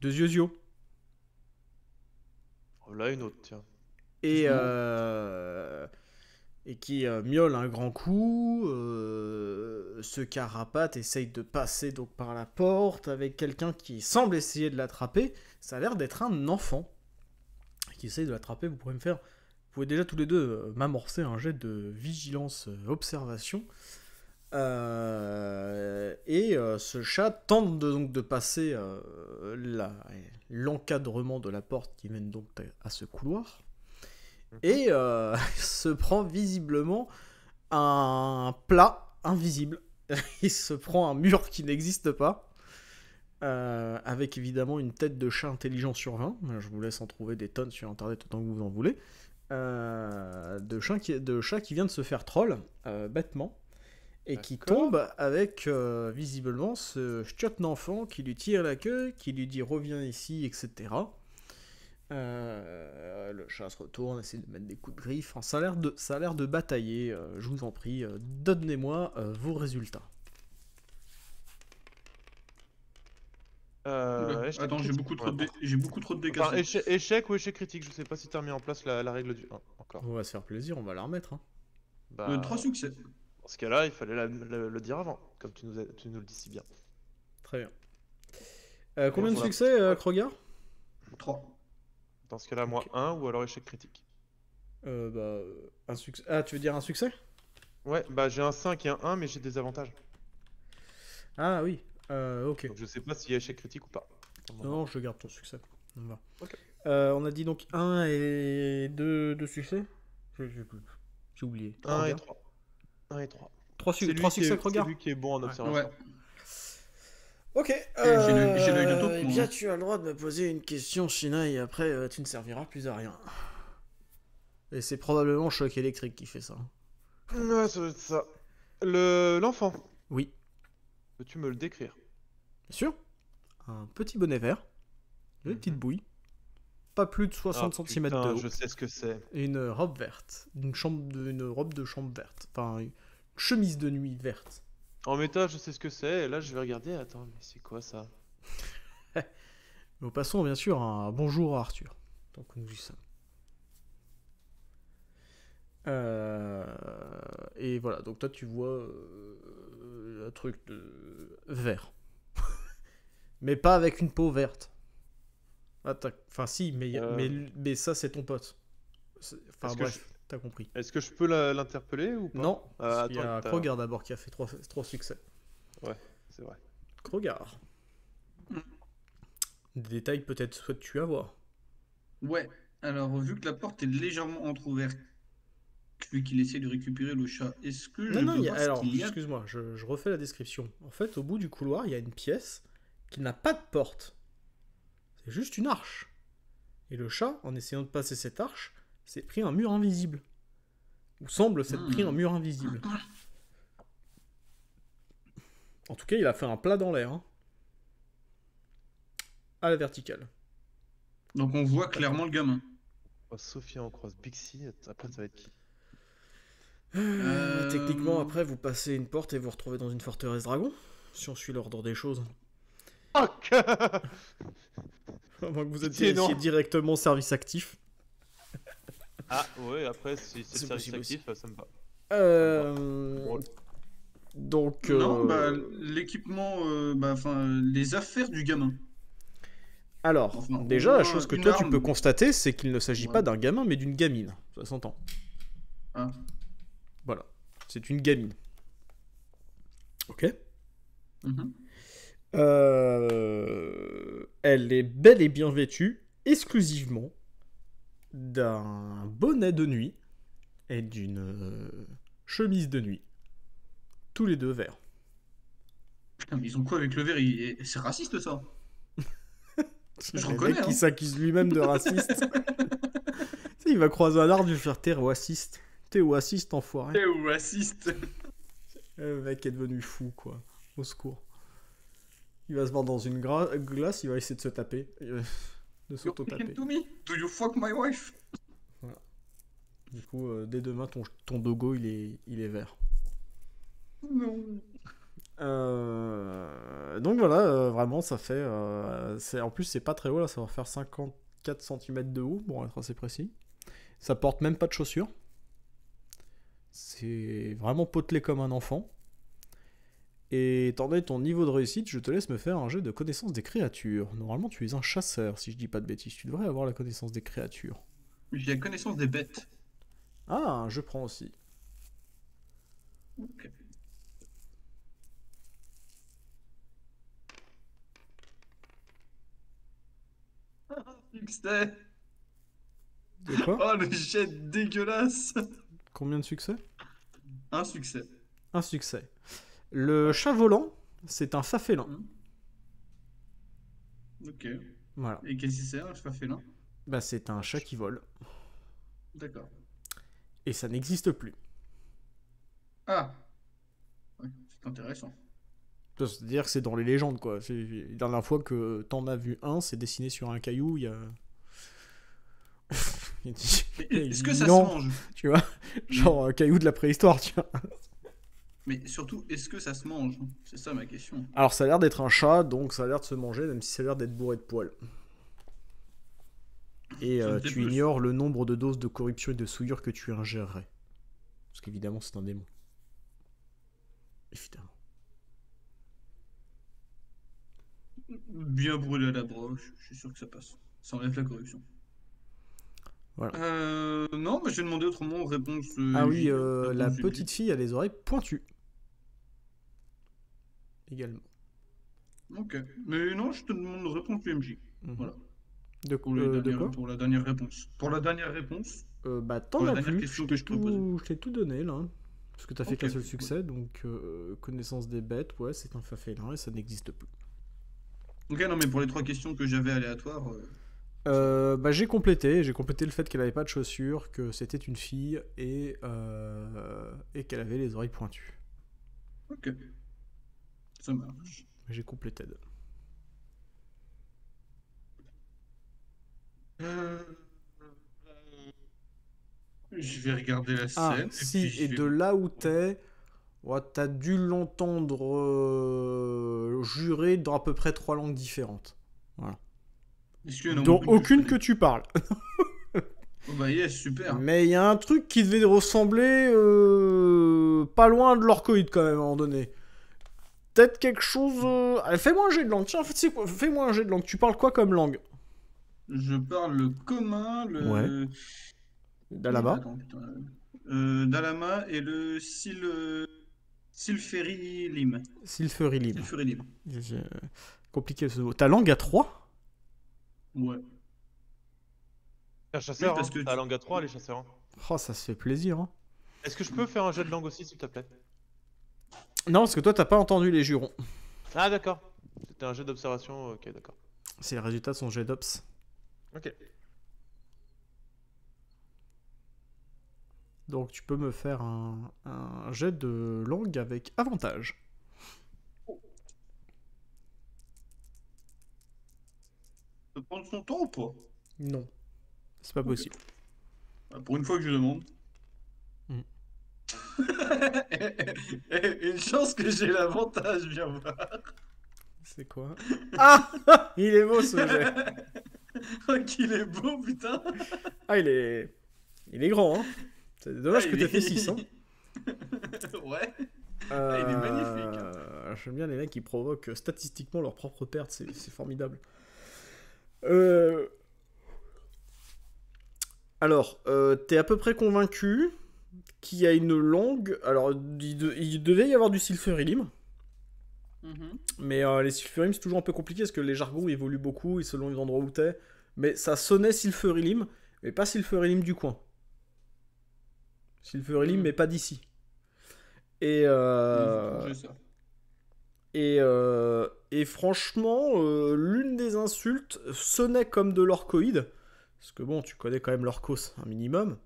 de Ziozio. Oh là, une autre, tiens. Et qui miaule un grand coup, ce carapate essaye de passer donc par la porte avec quelqu'un qui semble essayer de l'attraper. Ça a l'air d'être un enfant qui essaye de l'attraper. Vous pouvez déjà tous les deux m'amorcer un jet de vigilance observation. Ce chat tente de passer l'encadrement de la porte qui mène donc à ce couloir. Et se prend visiblement un plat invisible. Il se prend un mur qui n'existe pas. Avec évidemment une tête de chat intelligent sur 20. Je vous laisse en trouver des tonnes sur internet autant que vous en voulez. De chat qui vient de se faire troll, bêtement. Et qui tombe avec visiblement ce chiotte d'enfant qui lui tire la queue, qui lui dit reviens ici, etc. Le chat se retourne, essaie de mettre des coups de griffe. Enfin, ça a l'air de batailler. Je vous en prie, donnez-moi vos résultats. Attends, j'ai beaucoup trop de dégâts. Enfin, échec ou échec critique, je sais pas si t'as mis en place la règle du 1 encore. On va se faire plaisir, on va la remettre. 3 succès. Dans ce cas-là, il fallait le dire avant, comme tu nous le dis si bien. Très bien. Combien de succès, Kroger ? 3. Dans ce cas-là, moi, 1 ou alors échec critique. Un succès. Ah, tu veux dire un succès ? Ouais, bah j'ai un 5 et un 1, mais j'ai des avantages. Ah oui, ok. Donc je sais pas s'il y a échec critique ou pas. Non, je garde ton succès. On va. Okay. On a dit donc 1 et 2 succès ? J'ai oublié. 1 et 3. 1 et 3. 3 succès, regarde. C'est lui qui est bon en observation. Ouais. Ok, eh bien tu as le droit de me poser une question, Shina, et après tu ne serviras plus à rien. Et c'est probablement Choc Électrique qui fait ça. Ouais, ça doit être ça. L'enfant. Oui. Peux-tu me le décrire ? Bien sûr. Un petit bonnet vert, une petite bouille, pas plus de 60 cm de haut. Je sais ce que c'est. Et une robe verte, une robe de chambre verte, enfin une chemise de nuit verte. En méta, je sais ce que c'est, et là je vais regarder, attends, mais c'est quoi ça ? Nous passons bien sûr un bonjour à Arthur. Donc on nous dit ça. Et voilà, donc toi tu vois un truc de vert. Mais pas avec une peau verte. Enfin si, mais ça c'est ton pote. Enfin bref, t'as compris. Est-ce que je peux l'interpeller ou pas? Non, il y a Kroger d'abord qui a fait 3 succès. Ouais, c'est vrai. Kroger. Des détails peut-être souhaites-tu avoir? Ouais, alors vu que la porte est légèrement entrouverte, vu qu'il essaie de récupérer le chat, est-ce que je... Non, alors, excuse-moi, je refais la description. En fait, au bout du couloir, il y a une pièce qui n'a pas de porte. C'est juste une arche. Et le chat, en essayant de passer cette arche, s'est pris un mur invisible. Ou semble s'être pris un mur invisible. En tout cas, il a fait un plat dans l'air. Hein. À la verticale. Donc on voit clairement le gamin. Oh, Sophia, on croise Bixi, après ça va être qui? Techniquement, après, vous passez une porte et vous retrouvez dans une forteresse dragon, si on suit l'ordre des choses. Fuck! Avant que vous étiez directement service actif. Ah ouais, après, si c'est service actif, ça me va. Donc... Non, bah, l'équipement, les affaires du gamin. Alors, déjà, la chose que toi, tu peux constater, c'est qu'il ne s'agit pas d'un gamin, mais d'une gamine. Ça s'entend. Ah. Voilà, c'est une gamine. Ok. Elle est belle et bien vêtue, exclusivement d'un bonnet de nuit et d'une chemise de nuit. Tous les deux verts. Putain, mais ils ont quoi avec le vert? C'est raciste, ça. Je reconnais. Qui s'accuse lui-même de raciste. Il va croiser un arbre, du faire terre raciste. T'es ou assiste, enfoiré. T'es ou assiste. Le mec est devenu fou, quoi. Au secours. Il va se voir dans une glace, il va essayer de se taper. De s'auto-taper. To me. Do you fuck my wife? Voilà. Du coup, dès demain, ton dogo, il est vert. Non. Donc voilà, vraiment, ça fait... en plus, c'est pas très haut, là. Ça va faire 54 cm de haut, pour être assez précis. Ça porte même pas de chaussures. C'est vraiment potelé comme un enfant. Et étant donné ton niveau de réussite, je te laisse me faire un jet de connaissance des créatures. Normalement, tu es un chasseur, si je dis pas de bêtises. Tu devrais avoir la connaissance des créatures. J'ai la connaissance des bêtes. Ah, je prends aussi. Okay. Ah, succès. De quoi? Oh, le jet dégueulasse. Combien de succès? Un succès. Un succès. Le chat volant, c'est un fafélin. Ok. Voilà. Et qu'est-ce que c'est un fafélin? Bah, c'est un chat qui vole. D'accord. Et ça n'existe plus. Ah. Ouais, c'est intéressant. C'est-à-dire que c'est dans les légendes, quoi. La dernière fois que t'en as vu un, c'est dessiné sur un caillou, il y a... Est-ce que ça se mange? Tu vois, genre un caillou de la préhistoire, tu vois. Mais surtout, est-ce que ça se mange? C'est ça ma question. Alors ça a l'air d'être un chat, donc ça a l'air de se manger, même si ça a l'air d'être bourré de poils. Et tu ignores le nombre de doses de corruption et de souillure que tu ingérerais. Parce qu'évidemment, c'est un démon. Évidemment. Bien brûlé à la broche, je suis sûr que ça passe. Ça enlève la corruption. Voilà. Non, mais j'ai demandé autrement réponse. Ah oui, la petite fille a les oreilles pointues. Également. Ok. Mais non, je te demande réponse du MJ. Voilà. Pour la dernière réponse. Pour la dernière réponse. Bah t'en as plus. Je t'ai tout donné là. Parce que t'as fait qu'un seul succès, donc connaissance des bêtes, ouais, c'est un fafélin et ça n'existe plus. Ok, non, mais pour les 3 questions que j'avais aléatoires. Bah, j'ai complété le fait qu'elle avait pas de chaussures, que c'était une fille et qu'elle avait les oreilles pointues. Ok. Ça marche. J'ai complété. Je vais regarder la scène. Ah, si, et de là où t'es, ouais, t'as dû l'entendre jurer dans à peu près 3 langues différentes. Voilà. Dont aucune que tu parles. Oh bah yes, super. Mais il y a un truc qui devait ressembler pas loin de l'orcoïde quand même à un moment donné. Peut-être quelque chose... Fais-moi un jet de langue. Tiens, fais-moi un jet de langue. Tu parles quoi comme langue? Je parle le commun, le... Ouais. Dalama. Dalama et le Silferilim. Silferilim. Silferilim. Compliqué ce mot. Ta langue à 3? Ouais. Chasseur, oui, parce que la langue à 3, les chasseurs. Hein. Oh, ça se fait plaisir. Hein. Est-ce que je peux faire un jet de langue aussi, s'il te plaît? Non, parce que toi, t'as pas entendu les jurons. Ah, d'accord. C'était un jet d'observation, ok, d'accord. C'est le résultat de son jet d'obs. Ok. Donc, tu peux me faire un jet de langue avec avantage. Ça peut prendre son temps ou pas? Non. C'est pas possible. Pour une fois que je demande. Mm. Une chance que j'ai l'avantage, viens voir. C'est quoi? Ah, il est beau ce jet. Oh, qu'il est beau, putain. Ah, il est grand, hein. C'est dommage que t'as fait 6, hein. Ouais. Ah, il est magnifique. Hein. J'aime bien les mecs qui provoquent statistiquement leur propre perte, c'est formidable. Alors, t'es à peu près convaincu qu'il y a une langue... Alors, il devait y avoir du Silferilim. Mais les Silferilim, c'est toujours un peu compliqué parce que les jargons évoluent beaucoup et selon les endroits où t'es. Mais ça sonnait Silferilim, mais pas Silferilim du coin. Silferilim, mais pas d'ici. Et franchement, l'une des insultes sonnait comme de l'orcoïde. Parce que bon, tu connais quand même l'orcos, un minimum.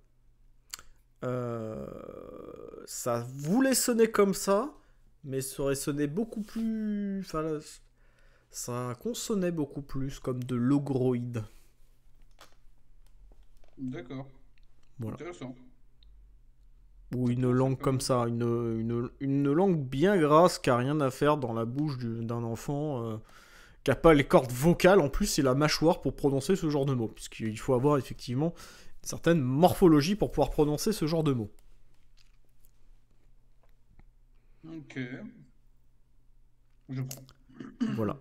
Ça voulait sonner comme ça, mais ça aurait sonné beaucoup plus... Enfin, là, ça consonnait beaucoup plus comme de l'ogroïde. D'accord. Voilà. Intéressant. Ou une langue comme ça, une langue bien grasse qui n'a rien à faire dans la bouche d'un enfant... qui n'a pas les cordes vocales en plus et la mâchoire pour prononcer ce genre de mots, puisqu'il faut avoir effectivement une certaine morphologie pour pouvoir prononcer ce genre de mots. Ok. Je prends. Voilà.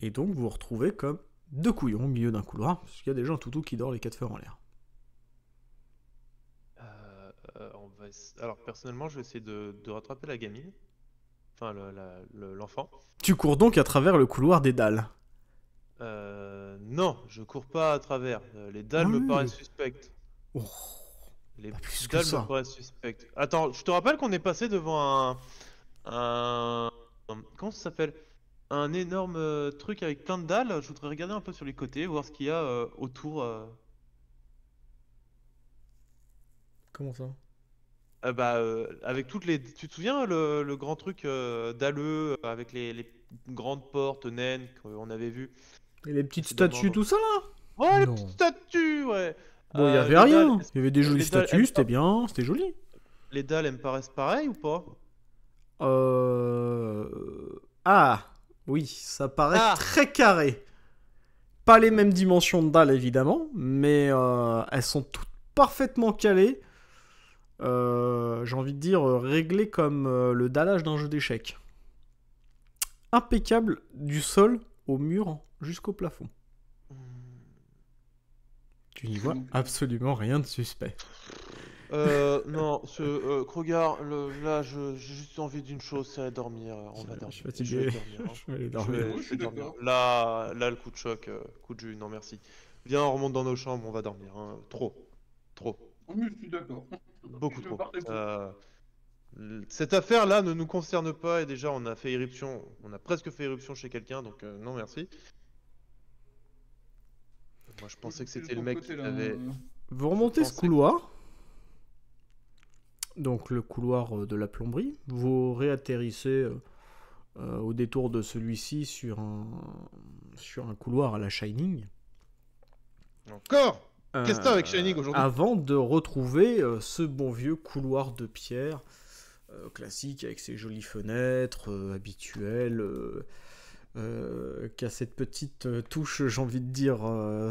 Et donc vous vous retrouvez comme deux couillons au milieu d'un couloir, parce qu'il y a déjà un toutou qui dort les quatre fers en l'air. Alors personnellement, je vais essayer de rattraper la gamine. Enfin, l'enfant. Tu cours donc à travers le couloir des dalles? Non, je cours pas à travers. Les dalles me paraissent suspectes. Oh, les dalles me paraissent suspectes. Attends, je te rappelle qu'on est passé devant un... Comment ça s'appelle? Un énorme truc avec plein de dalles. Je voudrais regarder un peu sur les côtés, voir ce qu'il y a autour. Comment ça? Avec toutes les... Tu te souviens le grand truc dalleux avec les grandes portes naines qu'on avait vu? Et les petites statues, tout ça là? Ouais, les petites statues, ouais. Bon, il y avait rien. Il y avait des jolies statues, c'était bien, c'était joli. Les dalles, elles me paraissent pareilles ou pas? Ah, oui, ça paraît très carré. Pas les mêmes dimensions de dalles, évidemment, mais elles sont toutes parfaitement calées. J'ai envie de dire réglé comme le dallage d'un jeu d'échecs. Impeccable du sol au mur jusqu'au plafond. Tu n'y vois absolument rien de suspect. Non, Kroger, là j'ai juste envie d'une chose, c'est dormir. On va dormir. Je vais aller dormir. Là, le coup de choc, coup de jus, non merci. Viens, on remonte dans nos chambres, on va dormir. Hein. Trop. Oui, je suis d'accord. Beaucoup trop. Cette affaire-là ne nous concerne pas et déjà on a fait éruption, on a presque fait éruption chez quelqu'un, donc non merci. Moi je pensais que c'était le mec qui avait... Vous remontez ce couloir, donc le couloir de la plomberie, vous réatterrissez au détour de celui-ci sur un couloir à la Shining. Encore ? Qu'est-ce que t'as avec Shining aujourd'hui? Avant de retrouver ce bon vieux couloir de pierre classique avec ses jolies fenêtres habituelles, qui a cette petite touche, j'ai envie de dire,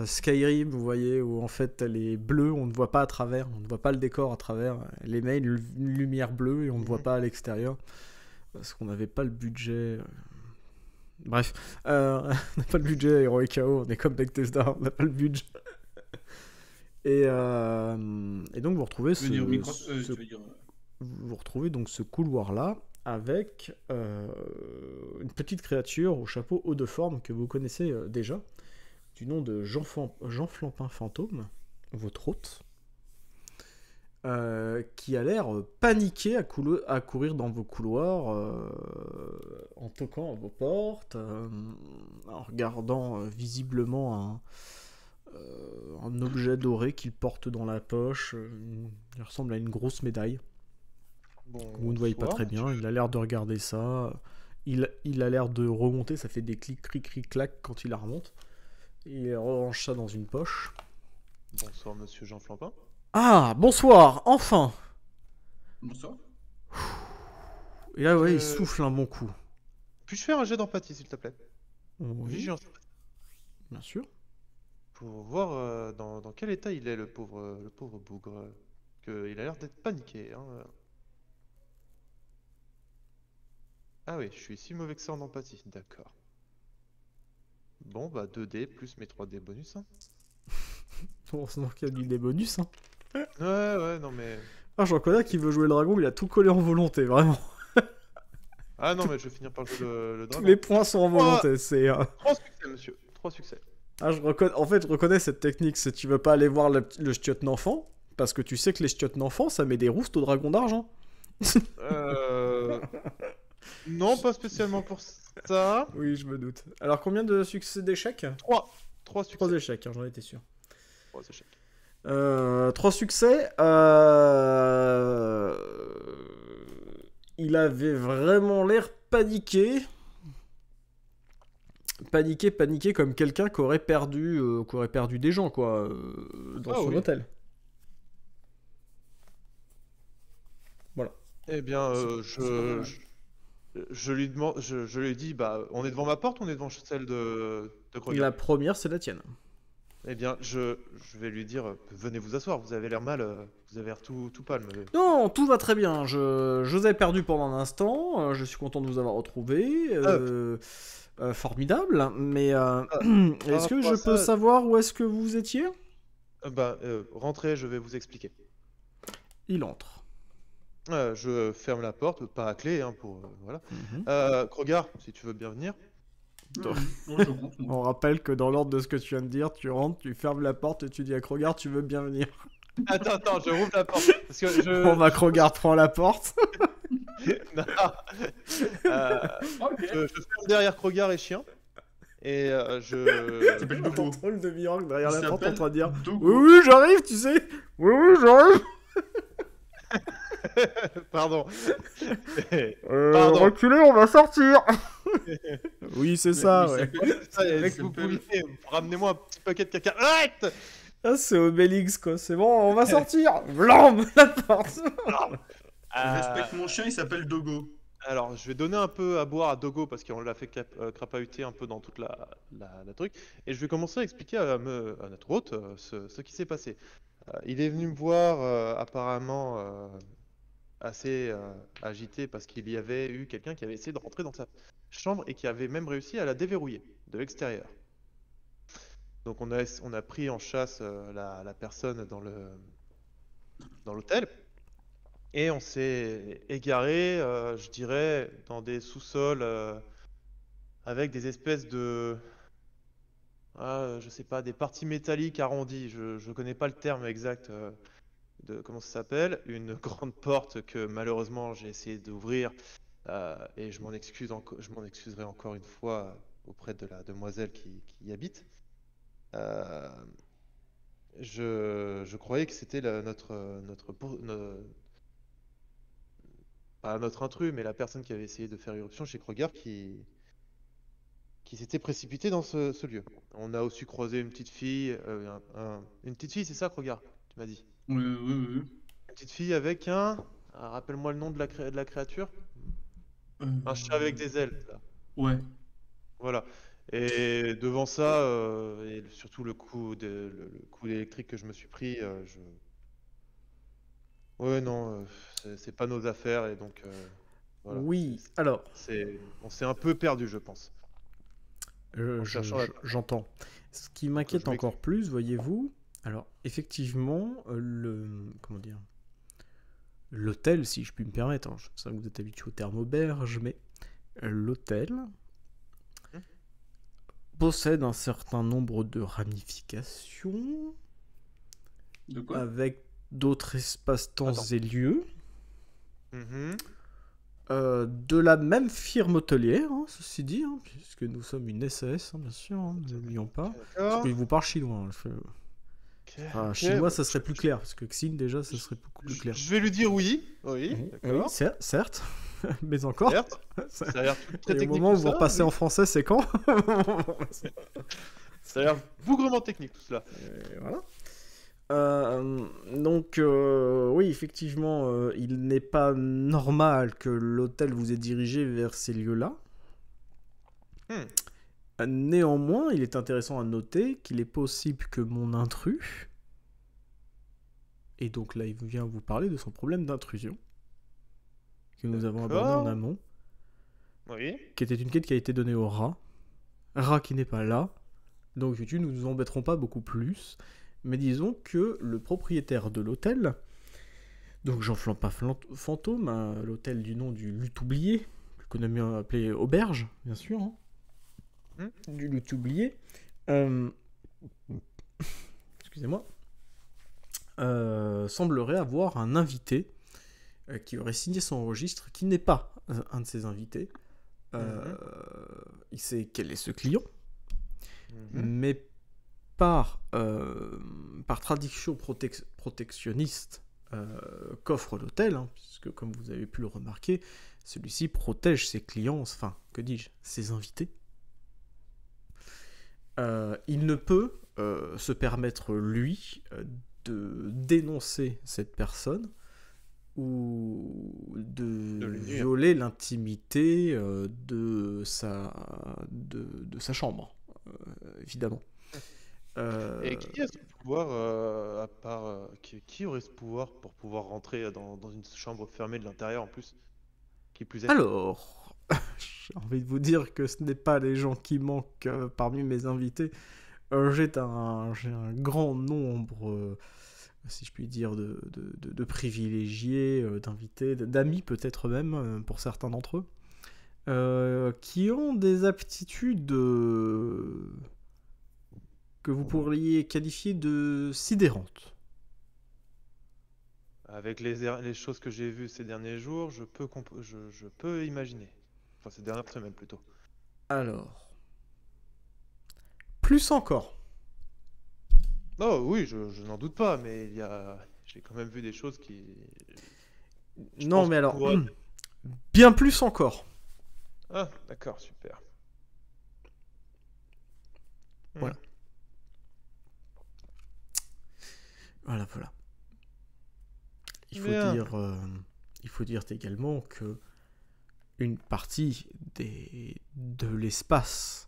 Skyrim, vous voyez, où en fait elle est bleue, on ne voit pas à travers, on ne voit pas le décor à travers, elle émet une lumière bleue et on ne voit pas à l'extérieur, parce qu'on n'avait pas le budget... Bref, on n'a pas le budget, Heroic AO, on est comme Bethesda, on n'a pas le budget. Et donc vous retrouvez ce couloir-là avec une petite créature au chapeau haut de forme que vous connaissez déjà, du nom de Jean Flampin Fantôme, votre hôte, qui a l'air paniqué à courir dans vos couloirs, en toquant à vos portes, en regardant visiblement un objet doré qu'il porte dans la poche. Il ressemble à une grosse médaille. Bon, vous ne voyez pas très bien. Il a l'air de regarder ça. Il a l'air de remonter. Ça fait des clics, cric, cric, clac quand il la remonte. Il range ça dans une poche. Bonsoir, monsieur Jean Flampin. Ah, bonsoir, enfin. Bonsoir. Et là, ouais, il souffle un bon coup. Puis-je faire un jet d'empathie, s'il te plaît? Oui. Vigilance. Bien sûr. Pour voir dans quel état il est, le pauvre bougre. Il a l'air d'être paniqué. Hein. Ah oui, je suis si mauvais que ça en empathie, d'accord. Bon, bah 2D plus mes 3D bonus. Hein. Heureusement qu'il y a du D bonus. Hein. Ouais, non mais... Ah, j'en connais qui veut jouer le dragon, il a tout collé en volonté, vraiment. Ah non, mais je vais finir par jouer le dragon. Tous les points sont en volonté, c'est... 3 succès, monsieur, 3 succès. Ah, en fait, je reconnais cette technique, c'est tu veux pas aller voir le ch'tiot-n'enfant, parce que tu sais que les ch'tiot-n'enfants, ça met des roustes au dragon d'argent. Non, pas spécialement pour ça. Oui, je me doute. Alors, combien de succès d'échecs? 3. 3 succès. 3 échecs, hein, j'en étais sûr. 3 échecs. 3 succès. Il avait vraiment l'air paniqué. Paniqué comme quelqu'un qui aurait perdu des gens, quoi, dans son hôtel. Voilà. Eh bien, je lui dis, bah, on est devant ma porte, on est devant celle de Kroger. La première, c'est la tienne. Eh bien, je vais lui dire, venez vous asseoir, vous avez l'air mal, vous avez l'air tout pâle. Mais... Non, tout va très bien, je vous ai perdu pendant un instant, je suis content de vous avoir retrouvé, formidable, mais est-ce que je peux savoir où est-ce que vous étiez? Rentrez, je vais vous expliquer. Il entre. Je ferme la porte, pas à clé, hein, pour... voilà. Kroger, si tu veux bien venir... On rappelle que dans l'ordre de ce que tu viens de dire, tu rentres, tu fermes la porte et tu dis à Kroger, tu veux bien venir. Attends, je rouvre la porte. Parce que bon, bah, Kroger prend la porte. Non. Okay. Je ferme derrière Kroger et chien. Et je fais le contrôle de Mirank derrière la porte en train de dire Dogo. Oui, j'arrive, tu sais. Oui, j'arrive. Pardon. Pardon. Reculez, on va sortir. Oui, c'est ça. Ramenez-moi un petit paquet de caca. Arrête. Ah, c'est Obélix, quoi. C'est bon, on va sortir. Blam, la porte. Je respecte mon chien, il s'appelle Dogo. Alors, je vais donner un peu à boire à Dogo parce qu'on l'a fait crapahuter un peu dans toute la truc. Et je vais commencer à expliquer à notre hôte ce qui s'est passé. Il est venu me voir apparemment assez agité parce qu'il y avait eu quelqu'un qui avait essayé de rentrer dans sa chambre et qui avait même réussi à la déverrouiller de l'extérieur. Donc on a pris en chasse la personne dans l'hôtel et on s'est égaré, je dirais, dans des sous-sols avec des espèces de... je sais pas, des parties métalliques arrondies, je connais pas le terme exact de comment ça s'appelle, une grande porte que malheureusement j'ai essayé d'ouvrir et je m'en excuserai encore une fois auprès de la demoiselle qui y habite. Je croyais que c'était pas notre intrus, mais la personne qui avait essayé de faire irruption chez Kroger qui s'était précipité dans ce lieu. On a aussi croisé une petite fille, une petite fille, c'est ça, Krogar, tu m'as dit? Oui. Une petite fille avec rappelle-moi le nom de la créature. Un chat avec des ailes. Là. Ouais. Voilà. Et devant ça, et surtout le coup d'électrique que je me suis pris, je... Ouais, non, c'est pas nos affaires, et donc... voilà. Oui, alors... On s'est un peu perdu, je pense. J'entends. Ce qui m'inquiète encore plus, voyez-vous, alors, effectivement, Comment dire... L'hôtel, si je puis me permettre, hein, je sais que vous êtes habitué au terme auberge, mais... L'hôtel... possède un certain nombre de ramifications... De quoi ? Avec... d'autres espaces-temps et lieux, de la même firme hôtelière, hein, ceci dit, hein, puisque nous sommes une SAS, hein, bien sûr, hein, n'oublions pas, parce qu'ils vous parlent chinois. Hein, enfin, chinois, ça serait plus clair, parce que Xin, déjà, ça serait beaucoup plus clair. Je vais lui dire oui, certes, mais encore. Certes, ça a l'air très technique. Et au moment où vous repassez en français, c'est quand? Ça a l'air bougrement technique, tout cela. Et voilà. Oui, effectivement, il n'est pas normal que l'hôtel vous ait dirigé vers ces lieux-là. Néanmoins, il est intéressant à noter qu'il est possible que mon intrus, et donc là il vient vous parler de son problème d'intrusion, que nous avons abordé en amont, qui était une quête qui a été donnée au rat qui n'est pas là, donc YouTube, nous ne nous embêterons pas beaucoup plus. Mais disons que le propriétaire de l'hôtel, donc Jean Flampin Fantôme, l'hôtel du nom du Lutte Oublié, qu'on aime bien appeler auberge, bien sûr, hein, du Lutte Oublié, excusez-moi, semblerait avoir un invité qui aurait signé son registre, qui n'est pas un de ses invités. Il sait quel est ce client, mais par tradition protectionniste qu'offre l'hôtel, hein, puisque comme vous avez pu le remarquer, celui-ci protège ses clients, enfin, que dis-je, ses invités. Il ne peut se permettre, lui, de dénoncer cette personne ou de violer l'intimité de sa chambre, évidemment. Et qui a ce pouvoir, à part qui aurait ce pouvoir pour pouvoir rentrer dans une chambre fermée de l'intérieur en plus, qui plus est... Alors, j'ai envie de vous dire que ce n'est pas les gens qui manquent parmi mes invités. J'ai un grand nombre, si je puis dire, de privilégiés, d'invités, d'amis peut-être même, pour certains d'entre eux, qui ont des aptitudes... que vous pourriez qualifier de sidérante. Avec les choses que j'ai vues ces derniers jours, je peux imaginer. Enfin, ces dernières semaines plutôt. Alors. Plus encore. Oh oui, je n'en doute pas, mais j'ai quand même vu des choses qui... Non, mais alors... Pourrait... Bien plus encore. Ah, d'accord, super. Voilà. Voilà. Il faut dire également que une partie de l'espace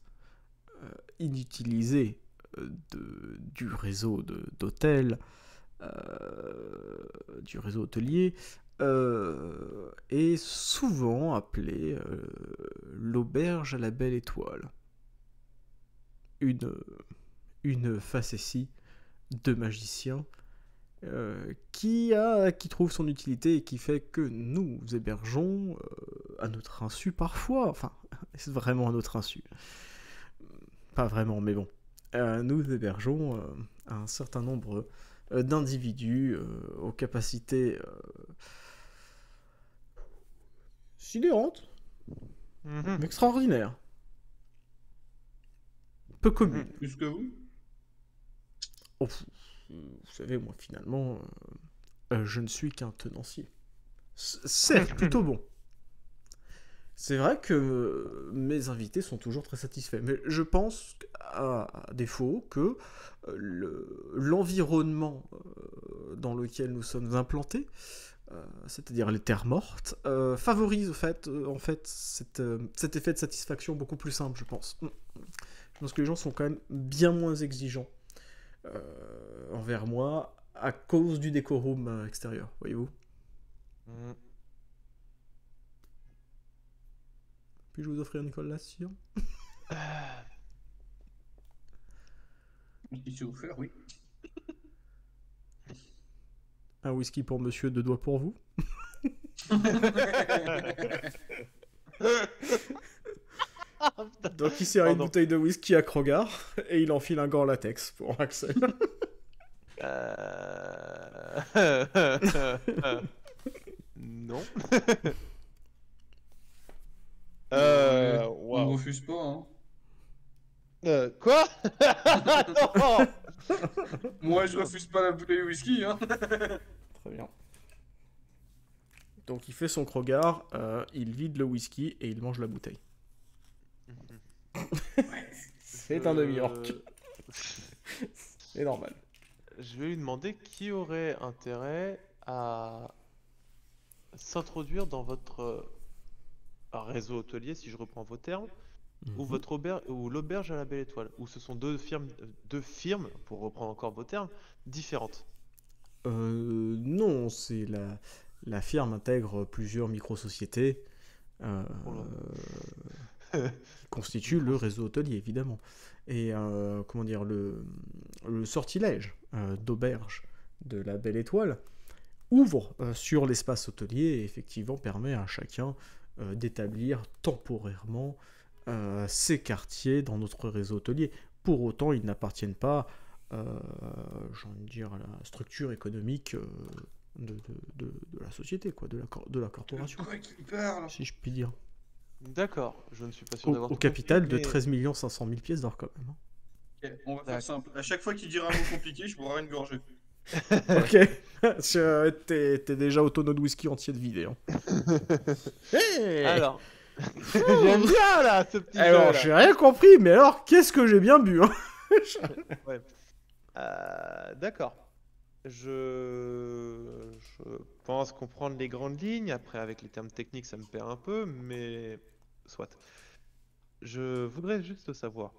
inutilisé du réseau d'hôtels, du réseau hôtelier, est souvent appelée l'auberge à la belle étoile. Une facétie de magicien. Qui trouve son utilité et qui fait que nous hébergeons à notre insu parfois, enfin c'est vraiment à notre insu, pas vraiment mais bon, nous hébergeons un certain nombre d'individus aux capacités sidérantes, extraordinaires, peu communes. Plus que vous ? Oh, vous savez, moi, finalement, je ne suis qu'un tenancier. C'est plutôt bon. C'est vrai que mes invités sont toujours très satisfaits, mais je pense, à défaut, que l'environnement dans lequel nous sommes implantés c'est-à-dire les terres mortes, favorise en fait cet effet de satisfaction beaucoup plus simple, je pense. Je pense que les gens sont quand même bien moins exigeants envers moi à cause du décorum extérieur, voyez-vous. Puis-je vous offrir une collation? Je suis offert, oui. Un whisky pour monsieur, 2 doigts pour vous. Donc il sert une bouteille de whisky à Kroger et il enfile un gant latex pour Axel. Non. Wow. On refuse pas, hein. Quoi? Non. Moi, je refuse pas la bouteille de whisky, hein. Très bien. Donc, il fait son crogard, il vide le whisky et il mange la bouteille. Ouais, c'est un demi-orc. C'est normal. Je vais lui demander qui aurait intérêt à s'introduire dans votre réseau hôtelier, si je reprends vos termes. Ou votre auberge, ou l'auberge à la Belle Étoile, où ce sont deux firmes, pour reprendre encore vos termes, différentes. Non, c'est la firme intègre plusieurs micro-sociétés qui constituent le réseau hôtelier, évidemment. Et comment dire, le sortilège d'auberge de la Belle Étoile ouvre sur l'espace hôtelier et effectivement permet à chacun d'établir temporairement ces quartiers dans notre réseau hôtelier. Pour autant, ils n'appartiennent pas, j'ai envie de dire, à la structure économique de la société, quoi, de la corporation. Quoi qu'il parle, si je puis dire. D'accord, je ne suis pas sûr d'avoir... Au capital de 13 500 000 pièces d'or, quand même. Okay, on va faire simple. À chaque fois qu'il dira un mot compliqué, je boirai une gorgée. Ok, t'es déjà au tonneau de whisky entier de vidé. Hein. Hey, alors... J'aime bien là ce petit jeu, j'ai rien compris, mais alors qu'est-ce que j'ai bien bu, hein. Ouais. D'accord. Je pense comprendre les grandes lignes. Après, avec les termes techniques, ça me perd un peu, mais soit. Je voudrais juste savoir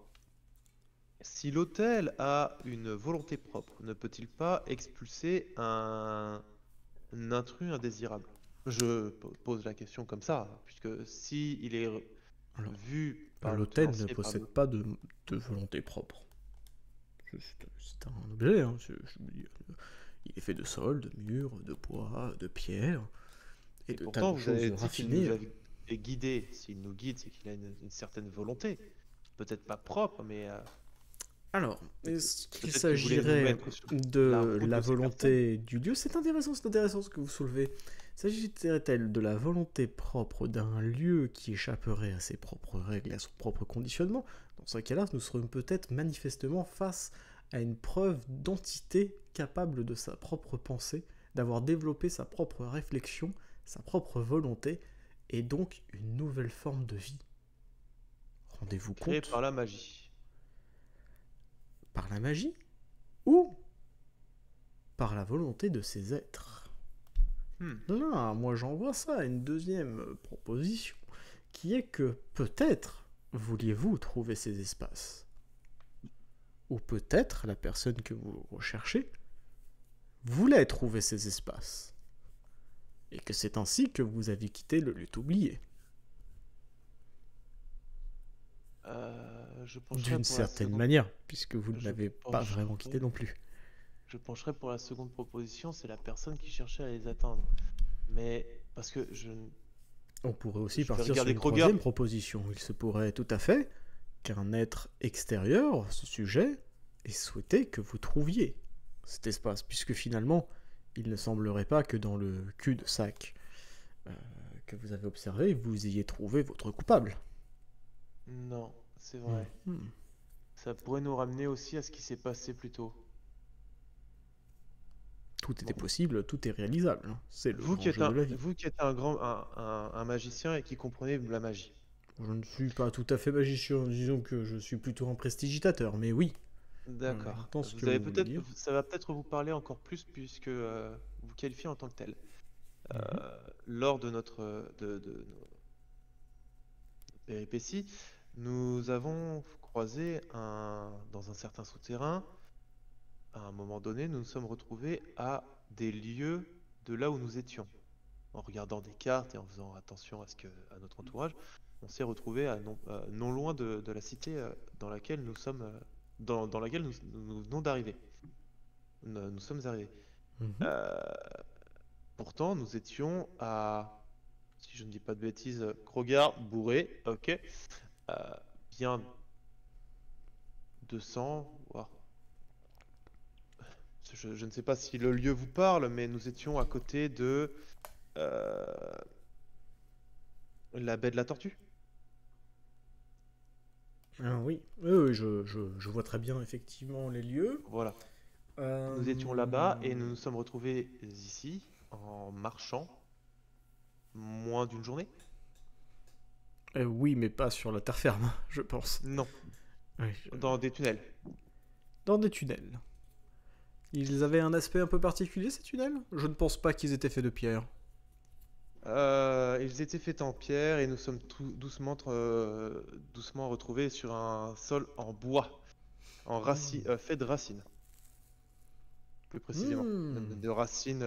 si l'hôtel a une volonté propre, ne peut-il pas expulser un intrus indésirable? Je pose la question comme ça, puisque si il est vu par l'hôtel ne possède pas de volonté propre. C'est un objet, hein, il est fait de sol, de murs, de bois, de pierre, et de pourtant, vous avez dit qu'il nous a guidé. S'il nous guide, c'est qu'il a une certaine volonté, peut-être pas propre, mais... Alors, est-ce qu'il s'agirait de la volonté du lieu? C'est intéressant ce que vous soulevez. S'agirait-elle de la volonté propre d'un lieu qui échapperait à ses propres règles, à son propre conditionnement? Dans ce cas-là, nous serions peut-être manifestement face à une preuve d'entité capable de sa propre pensée, d'avoir développé sa propre réflexion, sa propre volonté, et donc une nouvelle forme de vie. Rendez-vous compte. Créée par la magie. Par la magie ou par la volonté de ces êtres. Là, moi j'envoie ça à une deuxième proposition, qui est que peut-être vouliez-vous trouver ces espaces, ou peut-être la personne que vous recherchez voulait trouver ces espaces, et que c'est ainsi que vous avez quitté le lieu oublié. D'une certaine manière, puisque vous ne l'avez pas vraiment quitté non plus. Je pencherai pour la seconde proposition, c'est la personne qui cherchait à les atteindre. Mais parce que je... On pourrait aussi partir sur une troisième proposition. Il se pourrait tout à fait qu'un être extérieur, ce sujet, ait souhaité que vous trouviez cet espace, puisque finalement, il ne semblerait pas que dans le cul-de-sac que vous avez observé, vous ayez trouvé votre coupable. Non, c'est vrai. Ça pourrait nous ramener aussi à ce qui s'est passé plus tôt. Tout était possible, tout est réalisable. C'est le jeu de la vie. Vous qui êtes un magicien et qui comprenez la magie. Je ne suis pas tout à fait magicien, disons que je suis plutôt un prestigitateur, mais oui. D'accord. Ça va peut-être vous parler encore plus puisque vous qualifiez en tant que tel. lors de notre péripétie, nous avons croisé dans un certain souterrain. À un moment donné, nous nous sommes retrouvés à des lieux de là où nous étions. En regardant des cartes et en faisant attention à notre entourage, on s'est retrouvé non loin de la cité dans laquelle nous sommes, dans laquelle nous venons d'arriver. Nous sommes arrivés. Pourtant, nous étions à, si je ne dis pas de bêtises, Kroger, bourré, ok, bien 200, voire... Je ne sais pas si le lieu vous parle, mais nous étions à côté de la baie de la Tortue. Ah oui, je vois très bien effectivement les lieux. Voilà. Nous étions là-bas et nous nous sommes retrouvés ici en marchant moins d'une journée. Oui, mais pas sur la terre ferme, je pense. Non. Oui, dans des tunnels. Dans des tunnels. Ils avaient un aspect un peu particulier, ces tunnels? Je ne pense pas qu'ils étaient faits de pierre. Ils étaient faits en pierre et nous sommes doucement retrouvés sur un sol en bois, fait de racines. Plus précisément, de racines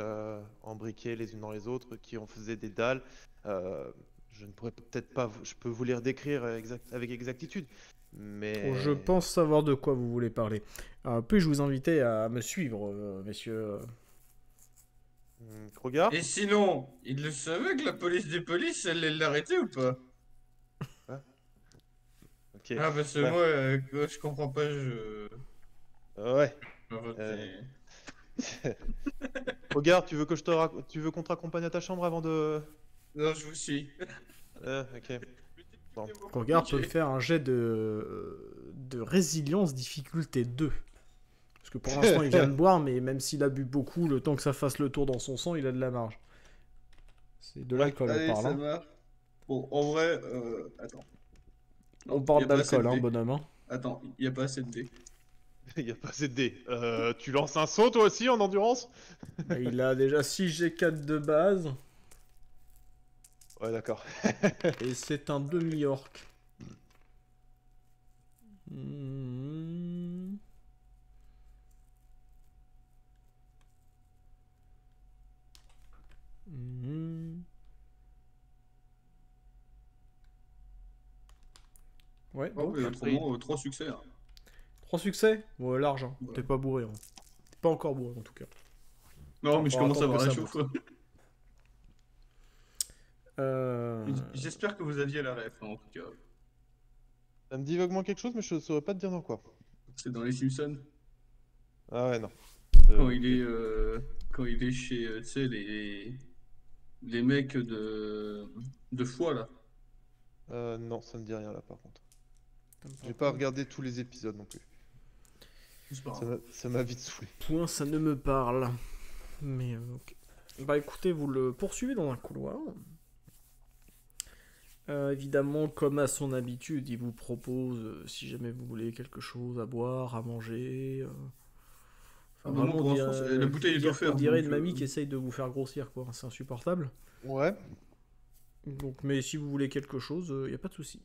embriquées les unes dans les autres, qui en faisaient des dalles. Je ne pourrais peut-être pas, je peux vous les redécrire avec exactitude. Mais... Je pense savoir de quoi vous voulez parler. Puis-je vous inviter à me suivre, messieurs Kroger? Et sinon, il le savait que la police des polices allait l'arrêter ou pas? Hein? Okay. Ah parce que ouais. Moi, je comprends pas, Ouais. Kroger, tu veux qu'on te raccompagne à ta chambre avant de... Non, je vous suis. Ok. Kroger peut faire un jet de résilience difficulté 2. Parce que pour l'instant, il vient de boire, mais même s'il a bu beaucoup, le temps que ça fasse le tour dans son sang, il a de la marge. C'est de l'alcool, on parle. Hein. Bon, en vrai, attends. On parle d'alcool, hein, bonhomme. Hein. Attends, il n'y a pas assez de dés. Il n'y a pas assez de dés. Tu lances un saut, toi aussi, en endurance? Il a déjà 6G4 de base. Ouais, d'accord. Et c'est un demi-orc. Ouais, oh, donc, autrement, 3 succès. Hein. 3 succès? Ouais, large, hein. Ouais. T'es pas bourré, hein. T'es pas encore bourré, en tout cas. Non, mais je commence à avoir la chauffe. J'espère que vous aviez la ref, hein, en tout cas. Ça me dit vaguement quelque chose, mais je saurais pas te dire dans quoi. C'est dans les Simpsons. Ah ouais, non. Quand il est chez, tu sais, les mecs de foi, là. Non, ça me dit rien, là, par contre. J'ai pas regardé tous les épisodes, non plus. Ça m'a vite saoulé. Point, ça ne me parle. Mais, ok. Bah écoutez, vous le poursuivez dans un couloir. Évidemment, comme à son habitude, il vous propose, si jamais vous voulez quelque chose à boire, à manger... la bouteille est offerte. On dirait une mamie qui essaye de vous faire grossir, quoi. C'est insupportable. Ouais. Donc, mais si vous voulez quelque chose, il n'y a pas de souci.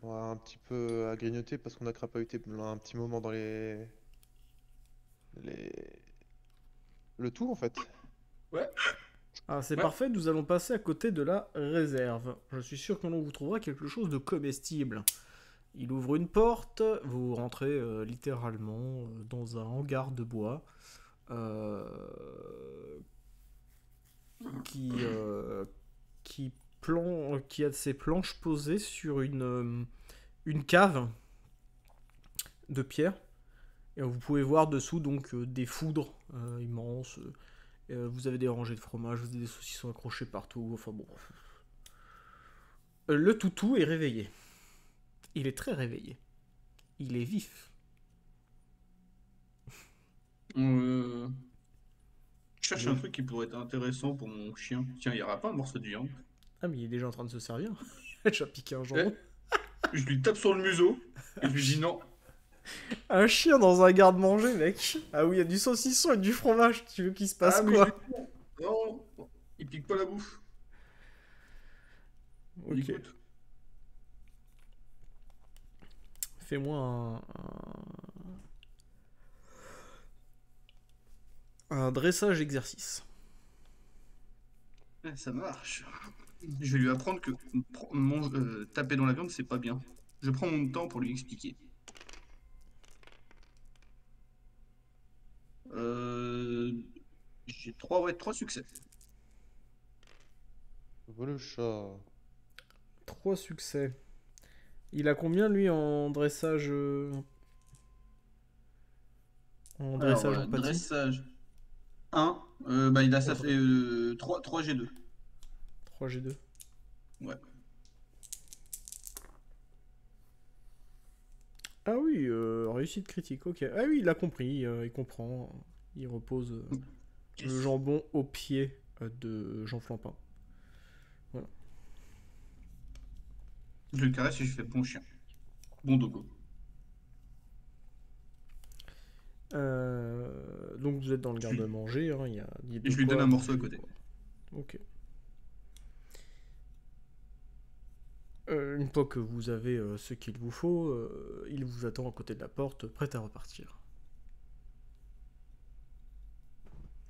On va un petit peu à grignoter, parce qu'on a crapahuté un petit moment dans le tout, en fait. Ouais. Ah, c'est parfait, nous allons passer à côté de la réserve. Je suis sûr que l'on vous trouvera quelque chose de comestible. Il ouvre une porte, vous rentrez littéralement dans un hangar de bois qui a de ses planches posées sur une cave de pierre. Et vous pouvez voir dessous donc des foudres immenses. Vous avez des rangées de fromage, vous avez des saucissons accrochés partout, enfin bon. Le toutou est réveillé. Il est très réveillé. Il est vif. Je cherche un truc qui pourrait être intéressant pour mon chien. Tiens, il n'y aura pas un morceau de viande? Ah mais il est déjà en train de se servir. J'ai piqué un jambon. Je lui tape sur le museau et je lui dis non. Un chien dans un garde-manger, mec. Ah oui, il y a du saucisson et du fromage. Tu veux qu'il se passe quoi? Non, Il pique pas la bouffe. Ok. Fais-moi un dressage exercice. Ça marche. Je vais lui apprendre que taper dans la viande, c'est pas bien. Je prends mon temps pour lui expliquer. J'ai trois succès. Voilà le chat. 3 succès. Il a combien lui en dressage dressage 1. Il a ça fait 3 G2. 3 G2. Ouais. Ah oui, réussite critique, ok. Ah oui, il a compris, il comprend. Il repose le jambon au pied de Jean Flampin. Voilà. Je le caresse et je fais bon chien. Bon Dogo. Donc vous êtes dans le garde-manger. Hein, et je lui donne un morceau à côté. Ok. Une fois que vous avez ce qu'il vous faut, il vous attend à côté de la porte, prêt à repartir.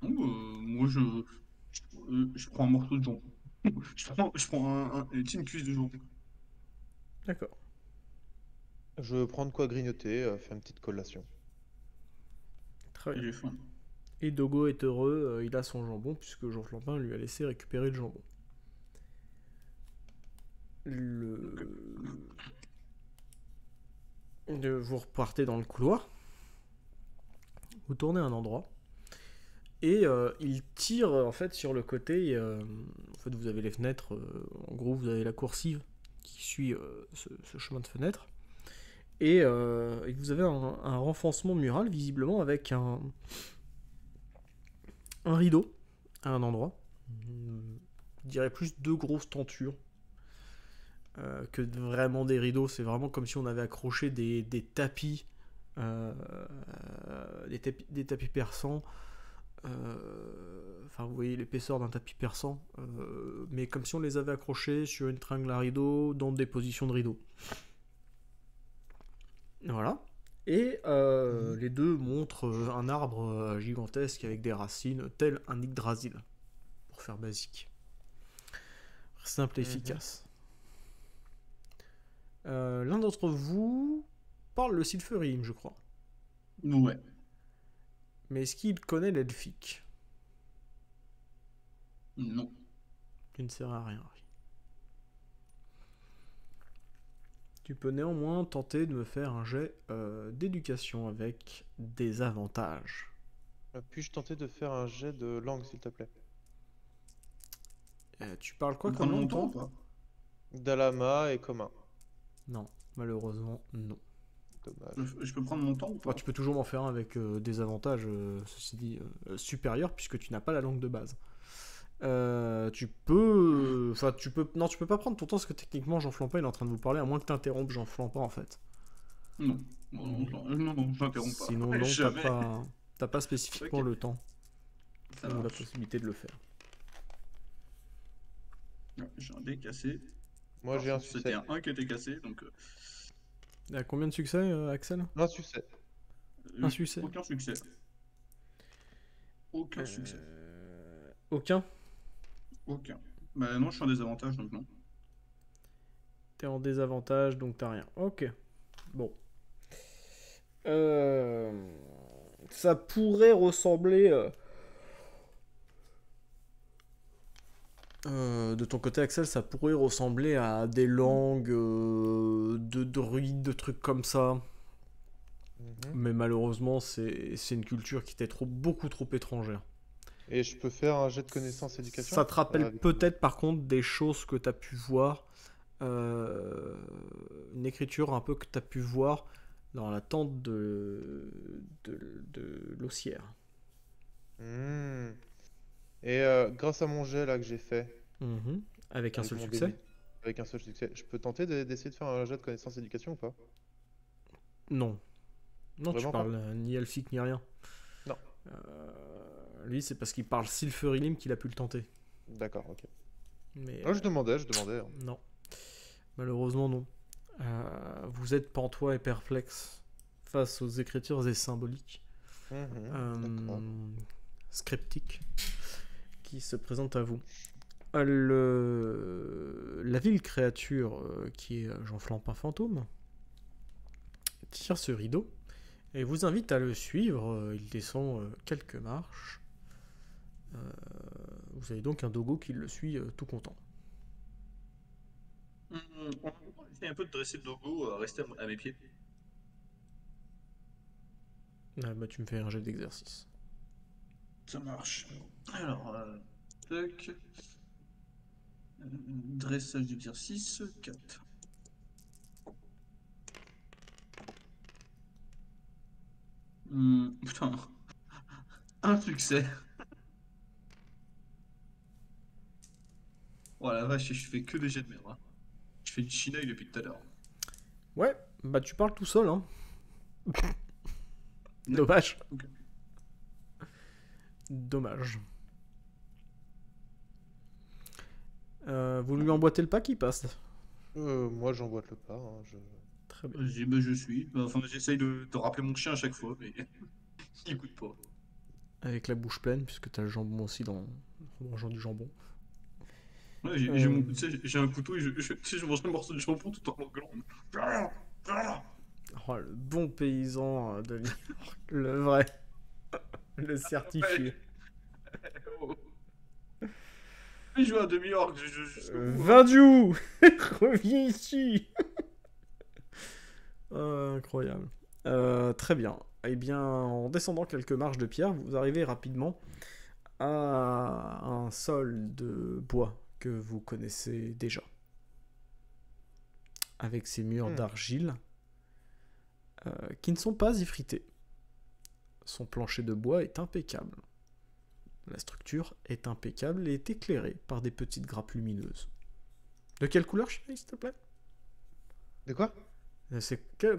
Moi je prends un morceau de jambon. je prends une cuisse de jambon. D'accord. Je veux prendre quoi grignoter, faire une petite collation. Très bien. Et Dogo est heureux, il a son jambon puisque Jean Flampin lui a laissé récupérer le jambon. Vous repartez dans le couloir, vous tournez à un endroit et il tire en fait sur le côté. En fait, vous avez les fenêtres, en gros, vous avez la coursive qui suit ce chemin de fenêtre et vous avez un renfoncement mural visiblement avec un rideau à un endroit. Je dirais plus 2 grosses tentures. Que vraiment des rideaux, c'est vraiment comme si on avait accroché des tapis, des tapis persans. Enfin, vous voyez l'épaisseur d'un tapis persan, mais comme si on les avait accrochés sur une tringle à rideaux dans des positions de rideaux. Voilà. Et les deux montrent un arbre gigantesque avec des racines, tel un Yggdrasil, pour faire basique, simple et efficace. L'un d'entre vous parle le Silferilim, je crois. Ouais. Mais est-ce qu'il connaît l'elfique? Non. Tu ne sers à rien. Tu peux néanmoins tenter de me faire un jet d'éducation avec des avantages. Puis-je tenter de faire un jet de langue, s'il te plaît? Tu parles quoi comme longtemps Dalama et commun. Non, malheureusement, non. Dommage. Je peux prendre mon temps ou pas? Tu peux toujours m'en faire un avec des avantages, ceci dit, supérieurs, puisque tu n'as pas la langue de base. Non, tu peux pas prendre ton temps, parce que techniquement, Jean Flampin, il est en train de vous parler, à moins que tu interrompes Jean Flampin, en fait. Non, non, je n'interromps pas. Sinon, non, t'as pas spécifiquement le temps ou la possibilité de le faire. J'ai un dé cassé. Moi j'ai un succès. C'était un qui était cassé, donc... T'as combien de succès, Axel? Un succès. Un succès. Aucun succès. Aucun succès. Aucun? Aucun. Bah non, je suis en désavantage, donc non. T'es en désavantage, donc t'as rien. Ok. Bon. Ça pourrait ressembler... de ton côté, Axel, ça pourrait ressembler à des langues de druides, de trucs comme ça. Mais malheureusement, c'est une culture qui était beaucoup trop étrangère. Et je peux faire un jet de connaissances éducation? Ça te rappelle peut-être, par contre, des choses que tu as pu voir. Une écriture un peu que tu as pu voir dans la tente de l'ossière. Et grâce à mon jet là que j'ai fait, avec un seul succès, je peux tenter d'essayer de faire un jet de connaissance éducation ou pas? Non. Non, vraiment tu parles ni elfique ni rien. Non. Lui, c'est parce qu'il parle Silferilim qu'il a pu le tenter. D'accord, ok. Mais oh, je demandais. Non. Malheureusement, non. Vous êtes pantois et perplexe face aux écritures et symboliques. Scriptiques qui se présentent à vous. La ville créature qui est Jean Flampin fantôme tire ce rideau et vous invite à le suivre. Il descend quelques marches. Vous avez donc un dogo qui le suit tout content. On va essayer un peu de dresser le dogo, rester à mes pieds. Ah bah tu me fais un jet d'exercice. Ça marche. Alors, tac. Dressage d'exercice 4. Putain. Un succès. Oh la vache, je fais que des jets de merde. Hein. Je fais du chinois depuis tout à l'heure. Ouais, bah tu parles tout seul, hein. Dommage. Okay. Dommage. Vous lui emboîtez le pas qui passe? Moi j'emboîte le pas. Hein, Très bien. J'essaye de rappeler mon chien à chaque fois, mais il n'écoute pas. Avec la bouche pleine, puisque t'as le jambon aussi en mangeant du jambon. Ouais, j'ai un couteau et je mange un morceau de jambon tout en l'engueulant. Oh, le bon paysan de l'île. Le vrai. Le certifié. Je joue à demi-orc. Vindiou, reviens ici. Incroyable. Très bien. Eh bien, en descendant quelques marches de pierre, vous arrivez rapidement à un sol de bois que vous connaissez déjà. Avec ses murs d'argile qui ne sont pas effrités. Son plancher de bois est impeccable. La structure est impeccable et est éclairée par des petites grappes lumineuses. De quelle couleur, chérie, s'il te plaît? De quoi?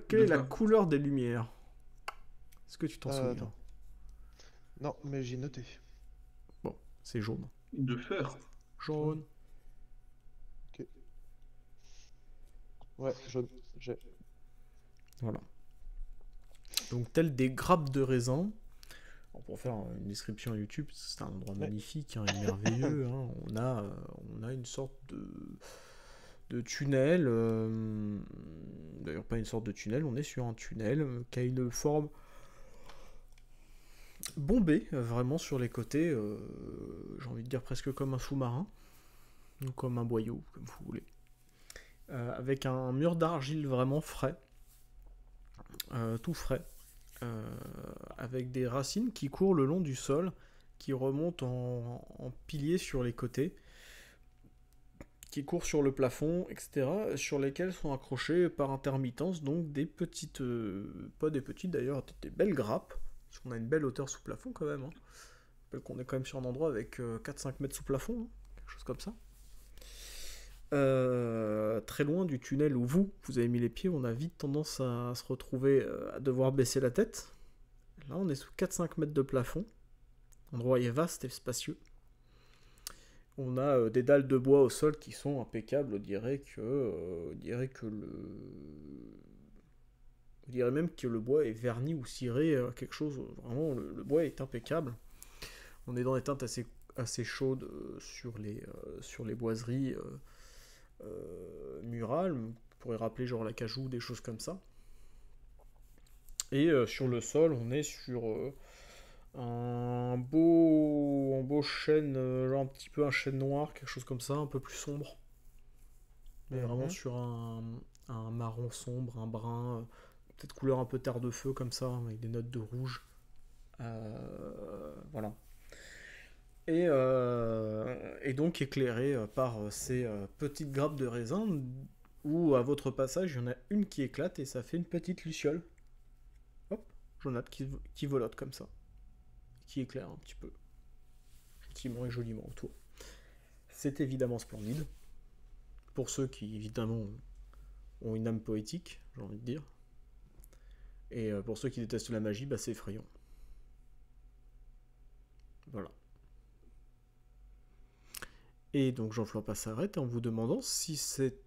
Quelle est la couleur des lumières? Est-ce que tu t'en souviens? Non, mais j'ai noté. Bon, c'est jaune. De fer. Jaune. Ok. Ouais, jaune, j'ai. Voilà. Donc, telles des grappes de raisin. Pour faire une description à YouTube, c'est un endroit magnifique, hein, et merveilleux. Hein. On a une sorte de tunnel. D'ailleurs, pas une sorte de tunnel, on est sur un tunnel qui a une forme bombée, vraiment sur les côtés. J'ai envie de dire presque comme un sous-marin, ou comme un boyau, comme vous voulez. Avec un mur d'argile vraiment frais, tout frais. Avec des racines qui courent le long du sol, qui remontent en piliers sur les côtés, qui courent sur le plafond, etc., sur lesquels sont accrochés par intermittence donc des petites, pas des petites d'ailleurs, des belles grappes, parce qu'on a une belle hauteur sous plafond quand même, hein. Je rappelle qu'on est quand même sur un endroit avec 4-5 mètres sous plafond, hein, quelque chose comme ça. Très loin du tunnel où vous avez mis les pieds, on a vite tendance à se retrouver à devoir baisser la tête. Là, on est sous 4-5 mètres de plafond. L'endroit est vaste et spacieux. On a des dalles de bois au sol qui sont impeccables. On dirait même que le bois est verni ou ciré, quelque chose. Vraiment, le bois est impeccable. On est dans des teintes assez chaudes sur les boiseries. Mural, on pourrait rappeler genre la cajou, des choses comme ça. Et sur le sol, on est sur un beau chêne, genre un petit peu un chêne noir, quelque chose comme ça, un peu plus sombre. Mais vraiment sur un marron sombre, un brun, peut-être couleur un peu terre de feu comme ça, avec des notes de rouge. Voilà. Et donc éclairé par ces petites grappes de raisin, où à votre passage, il y en a une qui éclate et ça fait une petite luciole. Hop, Jonathan qui volote comme ça, qui éclaire un petit peu, qui brille joliment autour. C'est évidemment splendide, pour ceux qui évidemment ont une âme poétique, j'ai envie de dire. Et pour ceux qui détestent la magie, bah, c'est effrayant. Voilà. Et donc Jean Flampin s'arrête en vous demandant si c'est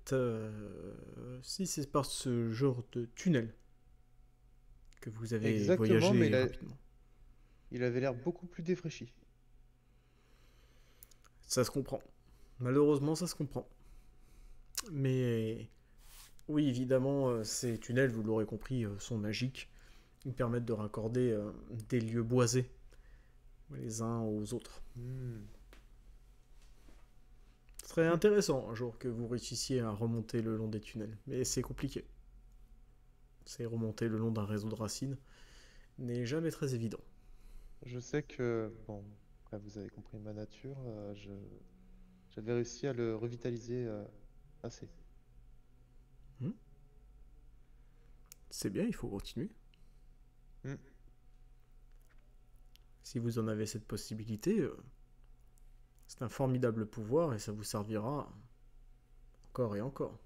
par ce genre de tunnel que vous avez voyagé mais rapidement. Il avait l'air beaucoup plus défraîchi. Ça se comprend. Malheureusement, ça se comprend. Mais oui, évidemment, ces tunnels, vous l'aurez compris, sont magiques. Ils permettent de raccorder des lieux boisés les uns aux autres. Ce serait intéressant un jour que vous réussissiez à remonter le long des tunnels, mais c'est compliqué. C'est remonter le long d'un réseau de racines n'est jamais très évident. Je sais que, bon, là vous avez compris ma nature, j'avais réussi à le revitaliser assez. C'est bien, il faut continuer. Si vous en avez cette possibilité, c'est un formidable pouvoir et ça vous servira encore et encore.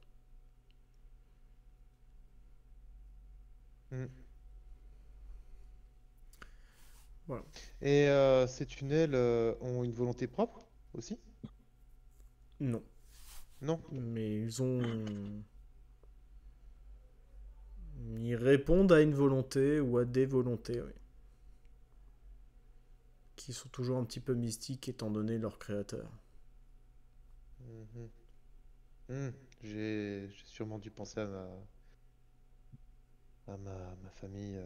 Voilà. Et ces tunnels ont une volonté propre aussi? Non. Non. Mais ils ont... Ils répondent à une volonté ou à des volontés, oui. Qui sont toujours un petit peu mystiques étant donné leur créateur. J'ai sûrement dû penser à ma famille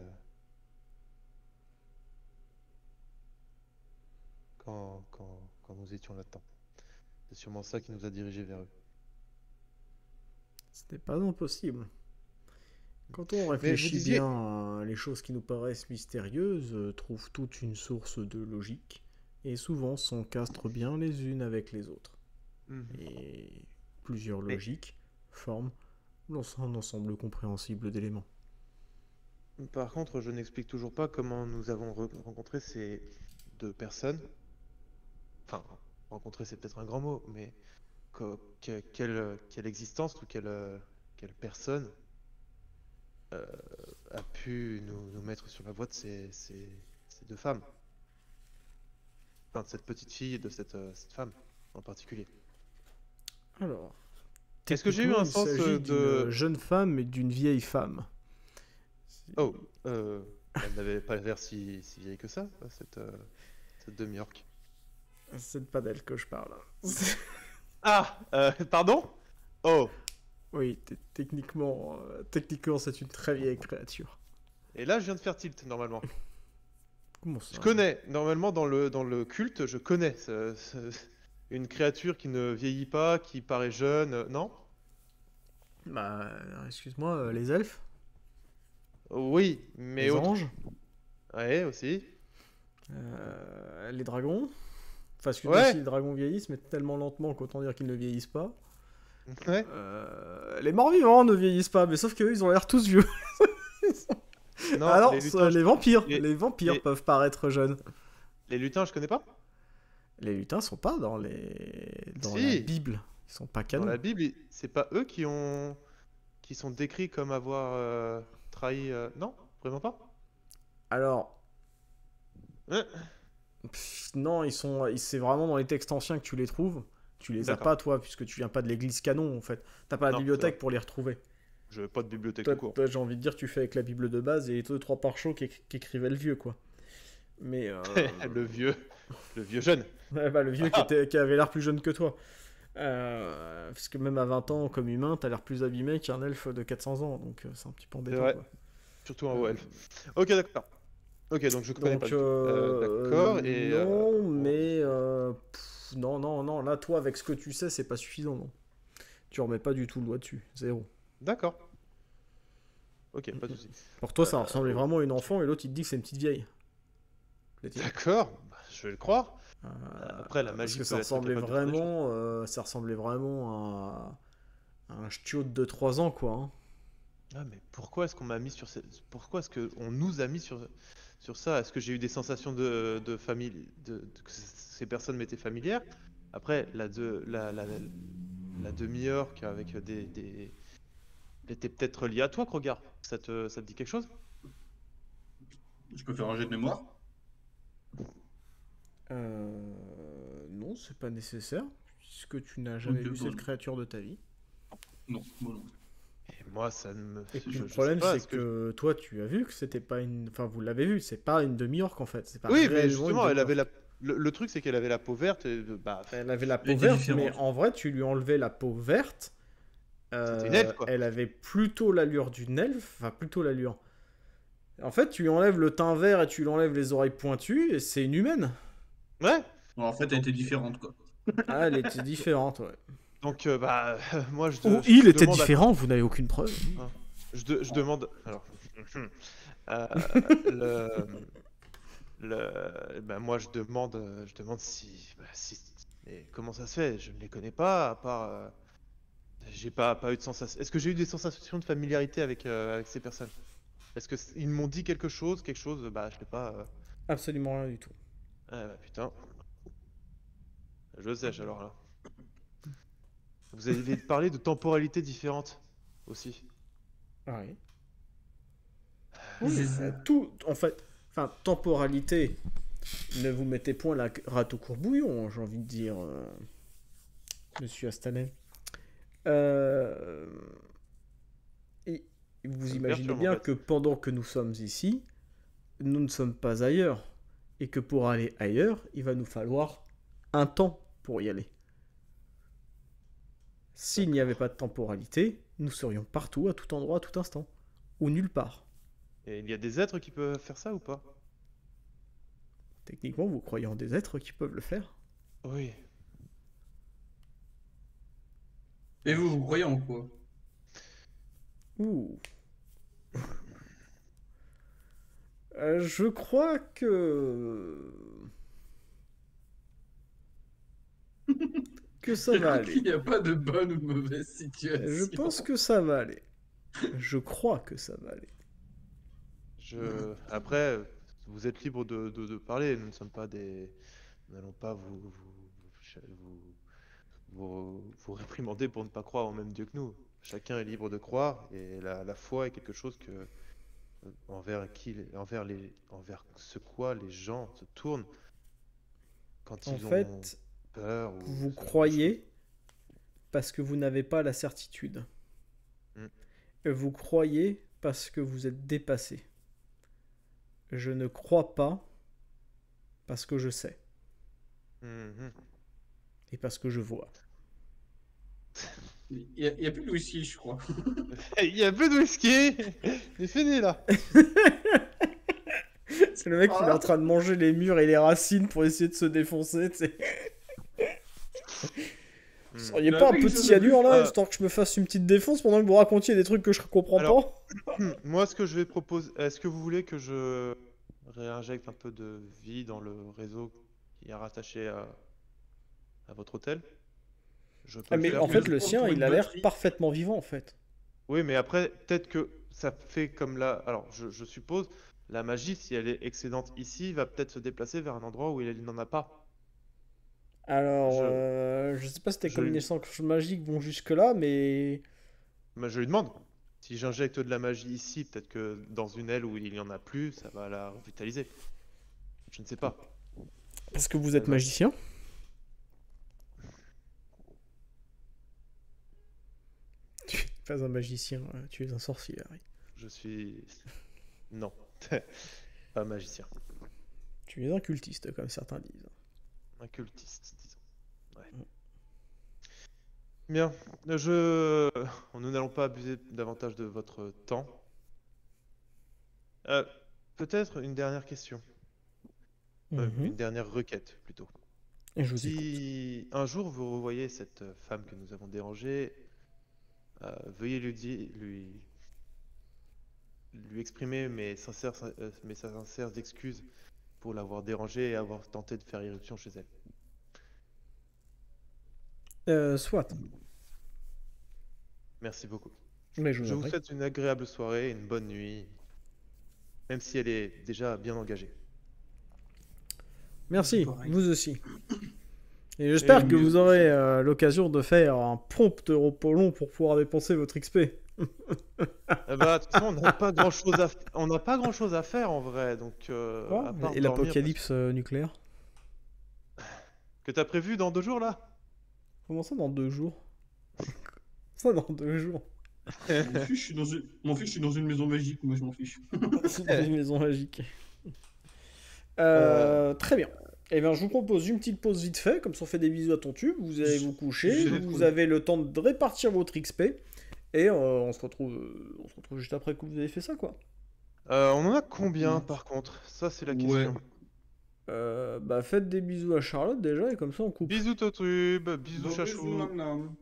quand nous étions là-dedans. C'est sûrement ça qui nous a dirigés vers eux. C'était pas impossible. Quand on réfléchit bien, les choses qui nous paraissent mystérieuses trouvent toute une source de logique et souvent s'encastrent bien les unes avec les autres. Et plusieurs logiques forment l'ensemble compréhensible d'éléments. Par contre, je n'explique toujours pas comment nous avons rencontré ces deux personnes. Enfin, rencontrer c'est peut-être un grand mot, mais quelle existence ou quelle personne a pu nous mettre sur la voie de ces deux femmes. Enfin, de cette petite fille et de cette femme en particulier. Alors, est-ce que j'ai eu un sens de... jeune femme et d'une vieille femme. Oh, elle n'avait pas l'air si vieille que ça, cette demi-orque. C'est pas d'elle que je parle. Pardon. Oh. Oui, techniquement, c'est une très vieille créature. Et là, je viens de faire tilt, normalement. Comment ça? Je connais, normalement, dans le culte, je connais une créature qui ne vieillit pas, qui paraît jeune, non? Bah, excuse-moi, les elfes? Oui, mais... Les anges? Ouais, aussi. Les dragons? Enfin, excuse-moi si les dragons vieillissent, mais tellement lentement qu'autant dire qu'ils ne vieillissent pas. Ouais. Les morts-vivants ne vieillissent pas, mais sauf qu'eux ils ont l'air tous vieux. Non, alors les vampires peuvent paraître jeunes. Les lutins, je connais pas. Les lutins sont pas dans la Bible, ils sont pas canons. Dans la Bible, c'est pas eux qui sont décrits comme avoir trahi. Non, vraiment pas. Alors. Non, c'est vraiment dans les textes anciens que tu les trouves. Tu les as pas, toi, puisque tu viens pas de l'église canon, en fait. T'as pas la bibliothèque pour les retrouver. Je n'ai pas de bibliothèque tout court. Toi, j'ai envie de dire, tu fais avec la Bible de base et les 2-3 pare-chocs qu'écrivait le vieux, quoi. Mais... le vieux jeune. Le vieux qui avait l'air plus jeune que toi. Parce que même à 20 ans, comme humain, t'as l'air plus abîmé qu'un elfe de 400 ans. Donc, c'est un petit peu embêtant, quoi. Surtout un haut elfe. Ok, d'accord. Ok, donc je connais pas. D'accord, et... Non, mais... Non, là, toi, avec ce que tu sais, c'est pas suffisant, non. Tu remets pas du tout le doigt dessus, zéro. D'accord. Ok, pas de soucis. Pour toi, ça ressemblait vraiment à une enfant, et l'autre, il te dit que c'est une petite vieille. D'accord, je vais le croire. Après, la magie... Parce que ça ressemblait vraiment à un ch'tiot de 2-3 ans, quoi. Hein. Ah, mais pourquoi est-ce qu'on m'a mis sur... Pourquoi est-ce qu'on nous a mis sur ça? Est-ce que j'ai eu des sensations de famille... que ces personnes m'étaient familières? Après, la demi-orque avec des... Elle était peut-être liée à toi, Kroger. Ça te dit quelque chose? Je peux faire un jet de mémoire? Non, c'est pas nécessaire. Est-ce que tu n'as jamais vu cette créature de ta vie? Non, moi non. Et moi, ça ne me... Le problème, c'est que toi, tu as vu que c'était pas une... Enfin, vous l'avez vu, c'est pas une demi-orque, en fait. C'est pas... Oui, mais justement, elle avait la... le truc, c'est qu'elle avait la peau verte. Et... Bah, elle avait la peau verte, mais en vrai, tu lui enlevais la peau verte. C'était une elfe, quoi. Elle avait plutôt l'allure d'une elfe. Enfin, plutôt l'allure... En fait, tu lui enlèves le teint vert et tu lui enlèves les oreilles pointues, et c'est une humaine. Ouais. Bon, en fait, elle était différente, quoi. Ah, elle était différente, ouais. Donc, bah, moi, je... Ou il était différent, vous n'avez aucune preuve. Je demande... Alors... Ben, moi, je demande si... Ben, si... Mais comment ça se fait? Je ne les connais pas, à part... J'ai pas eu de sensation... Est-ce que j'ai eu des sensations de familiarité avec ces personnes? Est-ce qu'ils m'ont dit quelque chose, bah, je sais pas... Absolument rien du tout. Ah bah putain. Je sais, alors là. Vous avez parlé de temporalité différente, aussi. Ah oui. Oui, tout, en fait... Enfin, temporalité, ne vous mettez point la rate au courbouillon, j'ai envie de dire, monsieur Astanel. Vous imaginez bien que pendant que nous sommes ici, nous ne sommes pas ailleurs. Et que pour aller ailleurs, il va nous falloir un temps pour y aller. S'il n'y avait pas de temporalité, nous serions partout, à tout endroit, à tout instant. Ou nulle part. Et il y a des êtres qui peuvent faire ça ou pas? Techniquement, vous croyez en des êtres qui peuvent le faire? Oui. Et vous, vous croyez en quoi? Ouh. Je crois que... que ça va aller. Il n'y a pas de bonne ou de mauvaise situation. Je pense que ça va aller. Je crois que ça va aller. Après, vous êtes libre de parler. Nous ne sommes pas des... Nous n'allons pas vous réprimander pour ne pas croire au même Dieu que nous. Chacun est libre de croire, et la foi est quelque chose que envers ce quoi les gens se tournent quand ils ont peur. Ou vous croyez parce que vous n'avez pas la certitude. Vous croyez parce que vous êtes dépassé. Je ne crois pas parce que je sais. Et parce que je vois. Il n'y a plus de whisky, je crois. Il n'y a plus de whisky. C'est fini, là. C'est le mec qui est en train de manger les murs et les racines pour essayer de se défoncer, tu sais. Vous seriez pas un peu de cyanure, là, histoire que je me fasse une petite défonce pendant que vous racontiez des trucs que je comprends pas? Moi, ce que je vais proposer... Est-ce que vous voulez que je réinjecte un peu de vie dans le réseau qui est rattaché à votre hôtel? Mais en fait, le sien, il a l'air parfaitement vivant, en fait. Oui, mais après, peut-être que ça fait comme là... Alors, je suppose, la magie, si elle est excédente ici, va peut-être se déplacer vers un endroit où il n'en a pas. Alors, je sais pas si tes combinaisons magiques vont jusque-là, mais... Je lui demande. Si j'injecte de la magie ici, peut-être que dans une aile où il n'y en a plus, ça va la revitaliser. Je ne sais pas. Est-ce que vous êtes magicien ? Un magicien, tu es un sorcier, Harry. Je suis... Non, pas magicien. Tu es un cultiste, comme certains disent. Un cultiste, disons. Ouais. Bien, nous n'allons pas abuser davantage de votre temps. Peut-être une dernière question. Une dernière requête, plutôt. Et je vous écoute. Si un jour vous revoyez cette femme que nous avons dérangée, veuillez lui exprimer mes sincères excuses pour l'avoir dérangée et avoir tenté de faire irruption chez elle. Soit. Merci beaucoup. Mais je vous souhaite une agréable soirée, une bonne nuit, même si elle est déjà bien engagée. Merci, vous aussi. Et j'espère que vous aurez l'occasion de faire un prompt repos long pour pouvoir dépenser votre XP. Bah, de toute façon, on n'a pas grand-chose à faire en vrai. Donc, et l'Apocalypse nucléaire que t'as prévu dans 2 jours là? Comment ça dans 2 jours? Ça dans 2 jours? Mon fiche, je suis dans une maison magique, moi je m'en fiche. Dans une maison magique. Très bien. Eh bien, je vous propose une petite pause vite fait, comme ça on fait des bisous à ton tube, vous allez vous coucher, vous avez le temps de répartir votre XP, et on se retrouve juste après que vous avez fait ça, quoi. On en a combien, par contre? Ça, c'est la question. Ouais. Bah, faites des bisous à Charlotte, déjà, et comme ça, on coupe. Bisous, Totube. Bisous, Chachou. Bisous, nam, nam.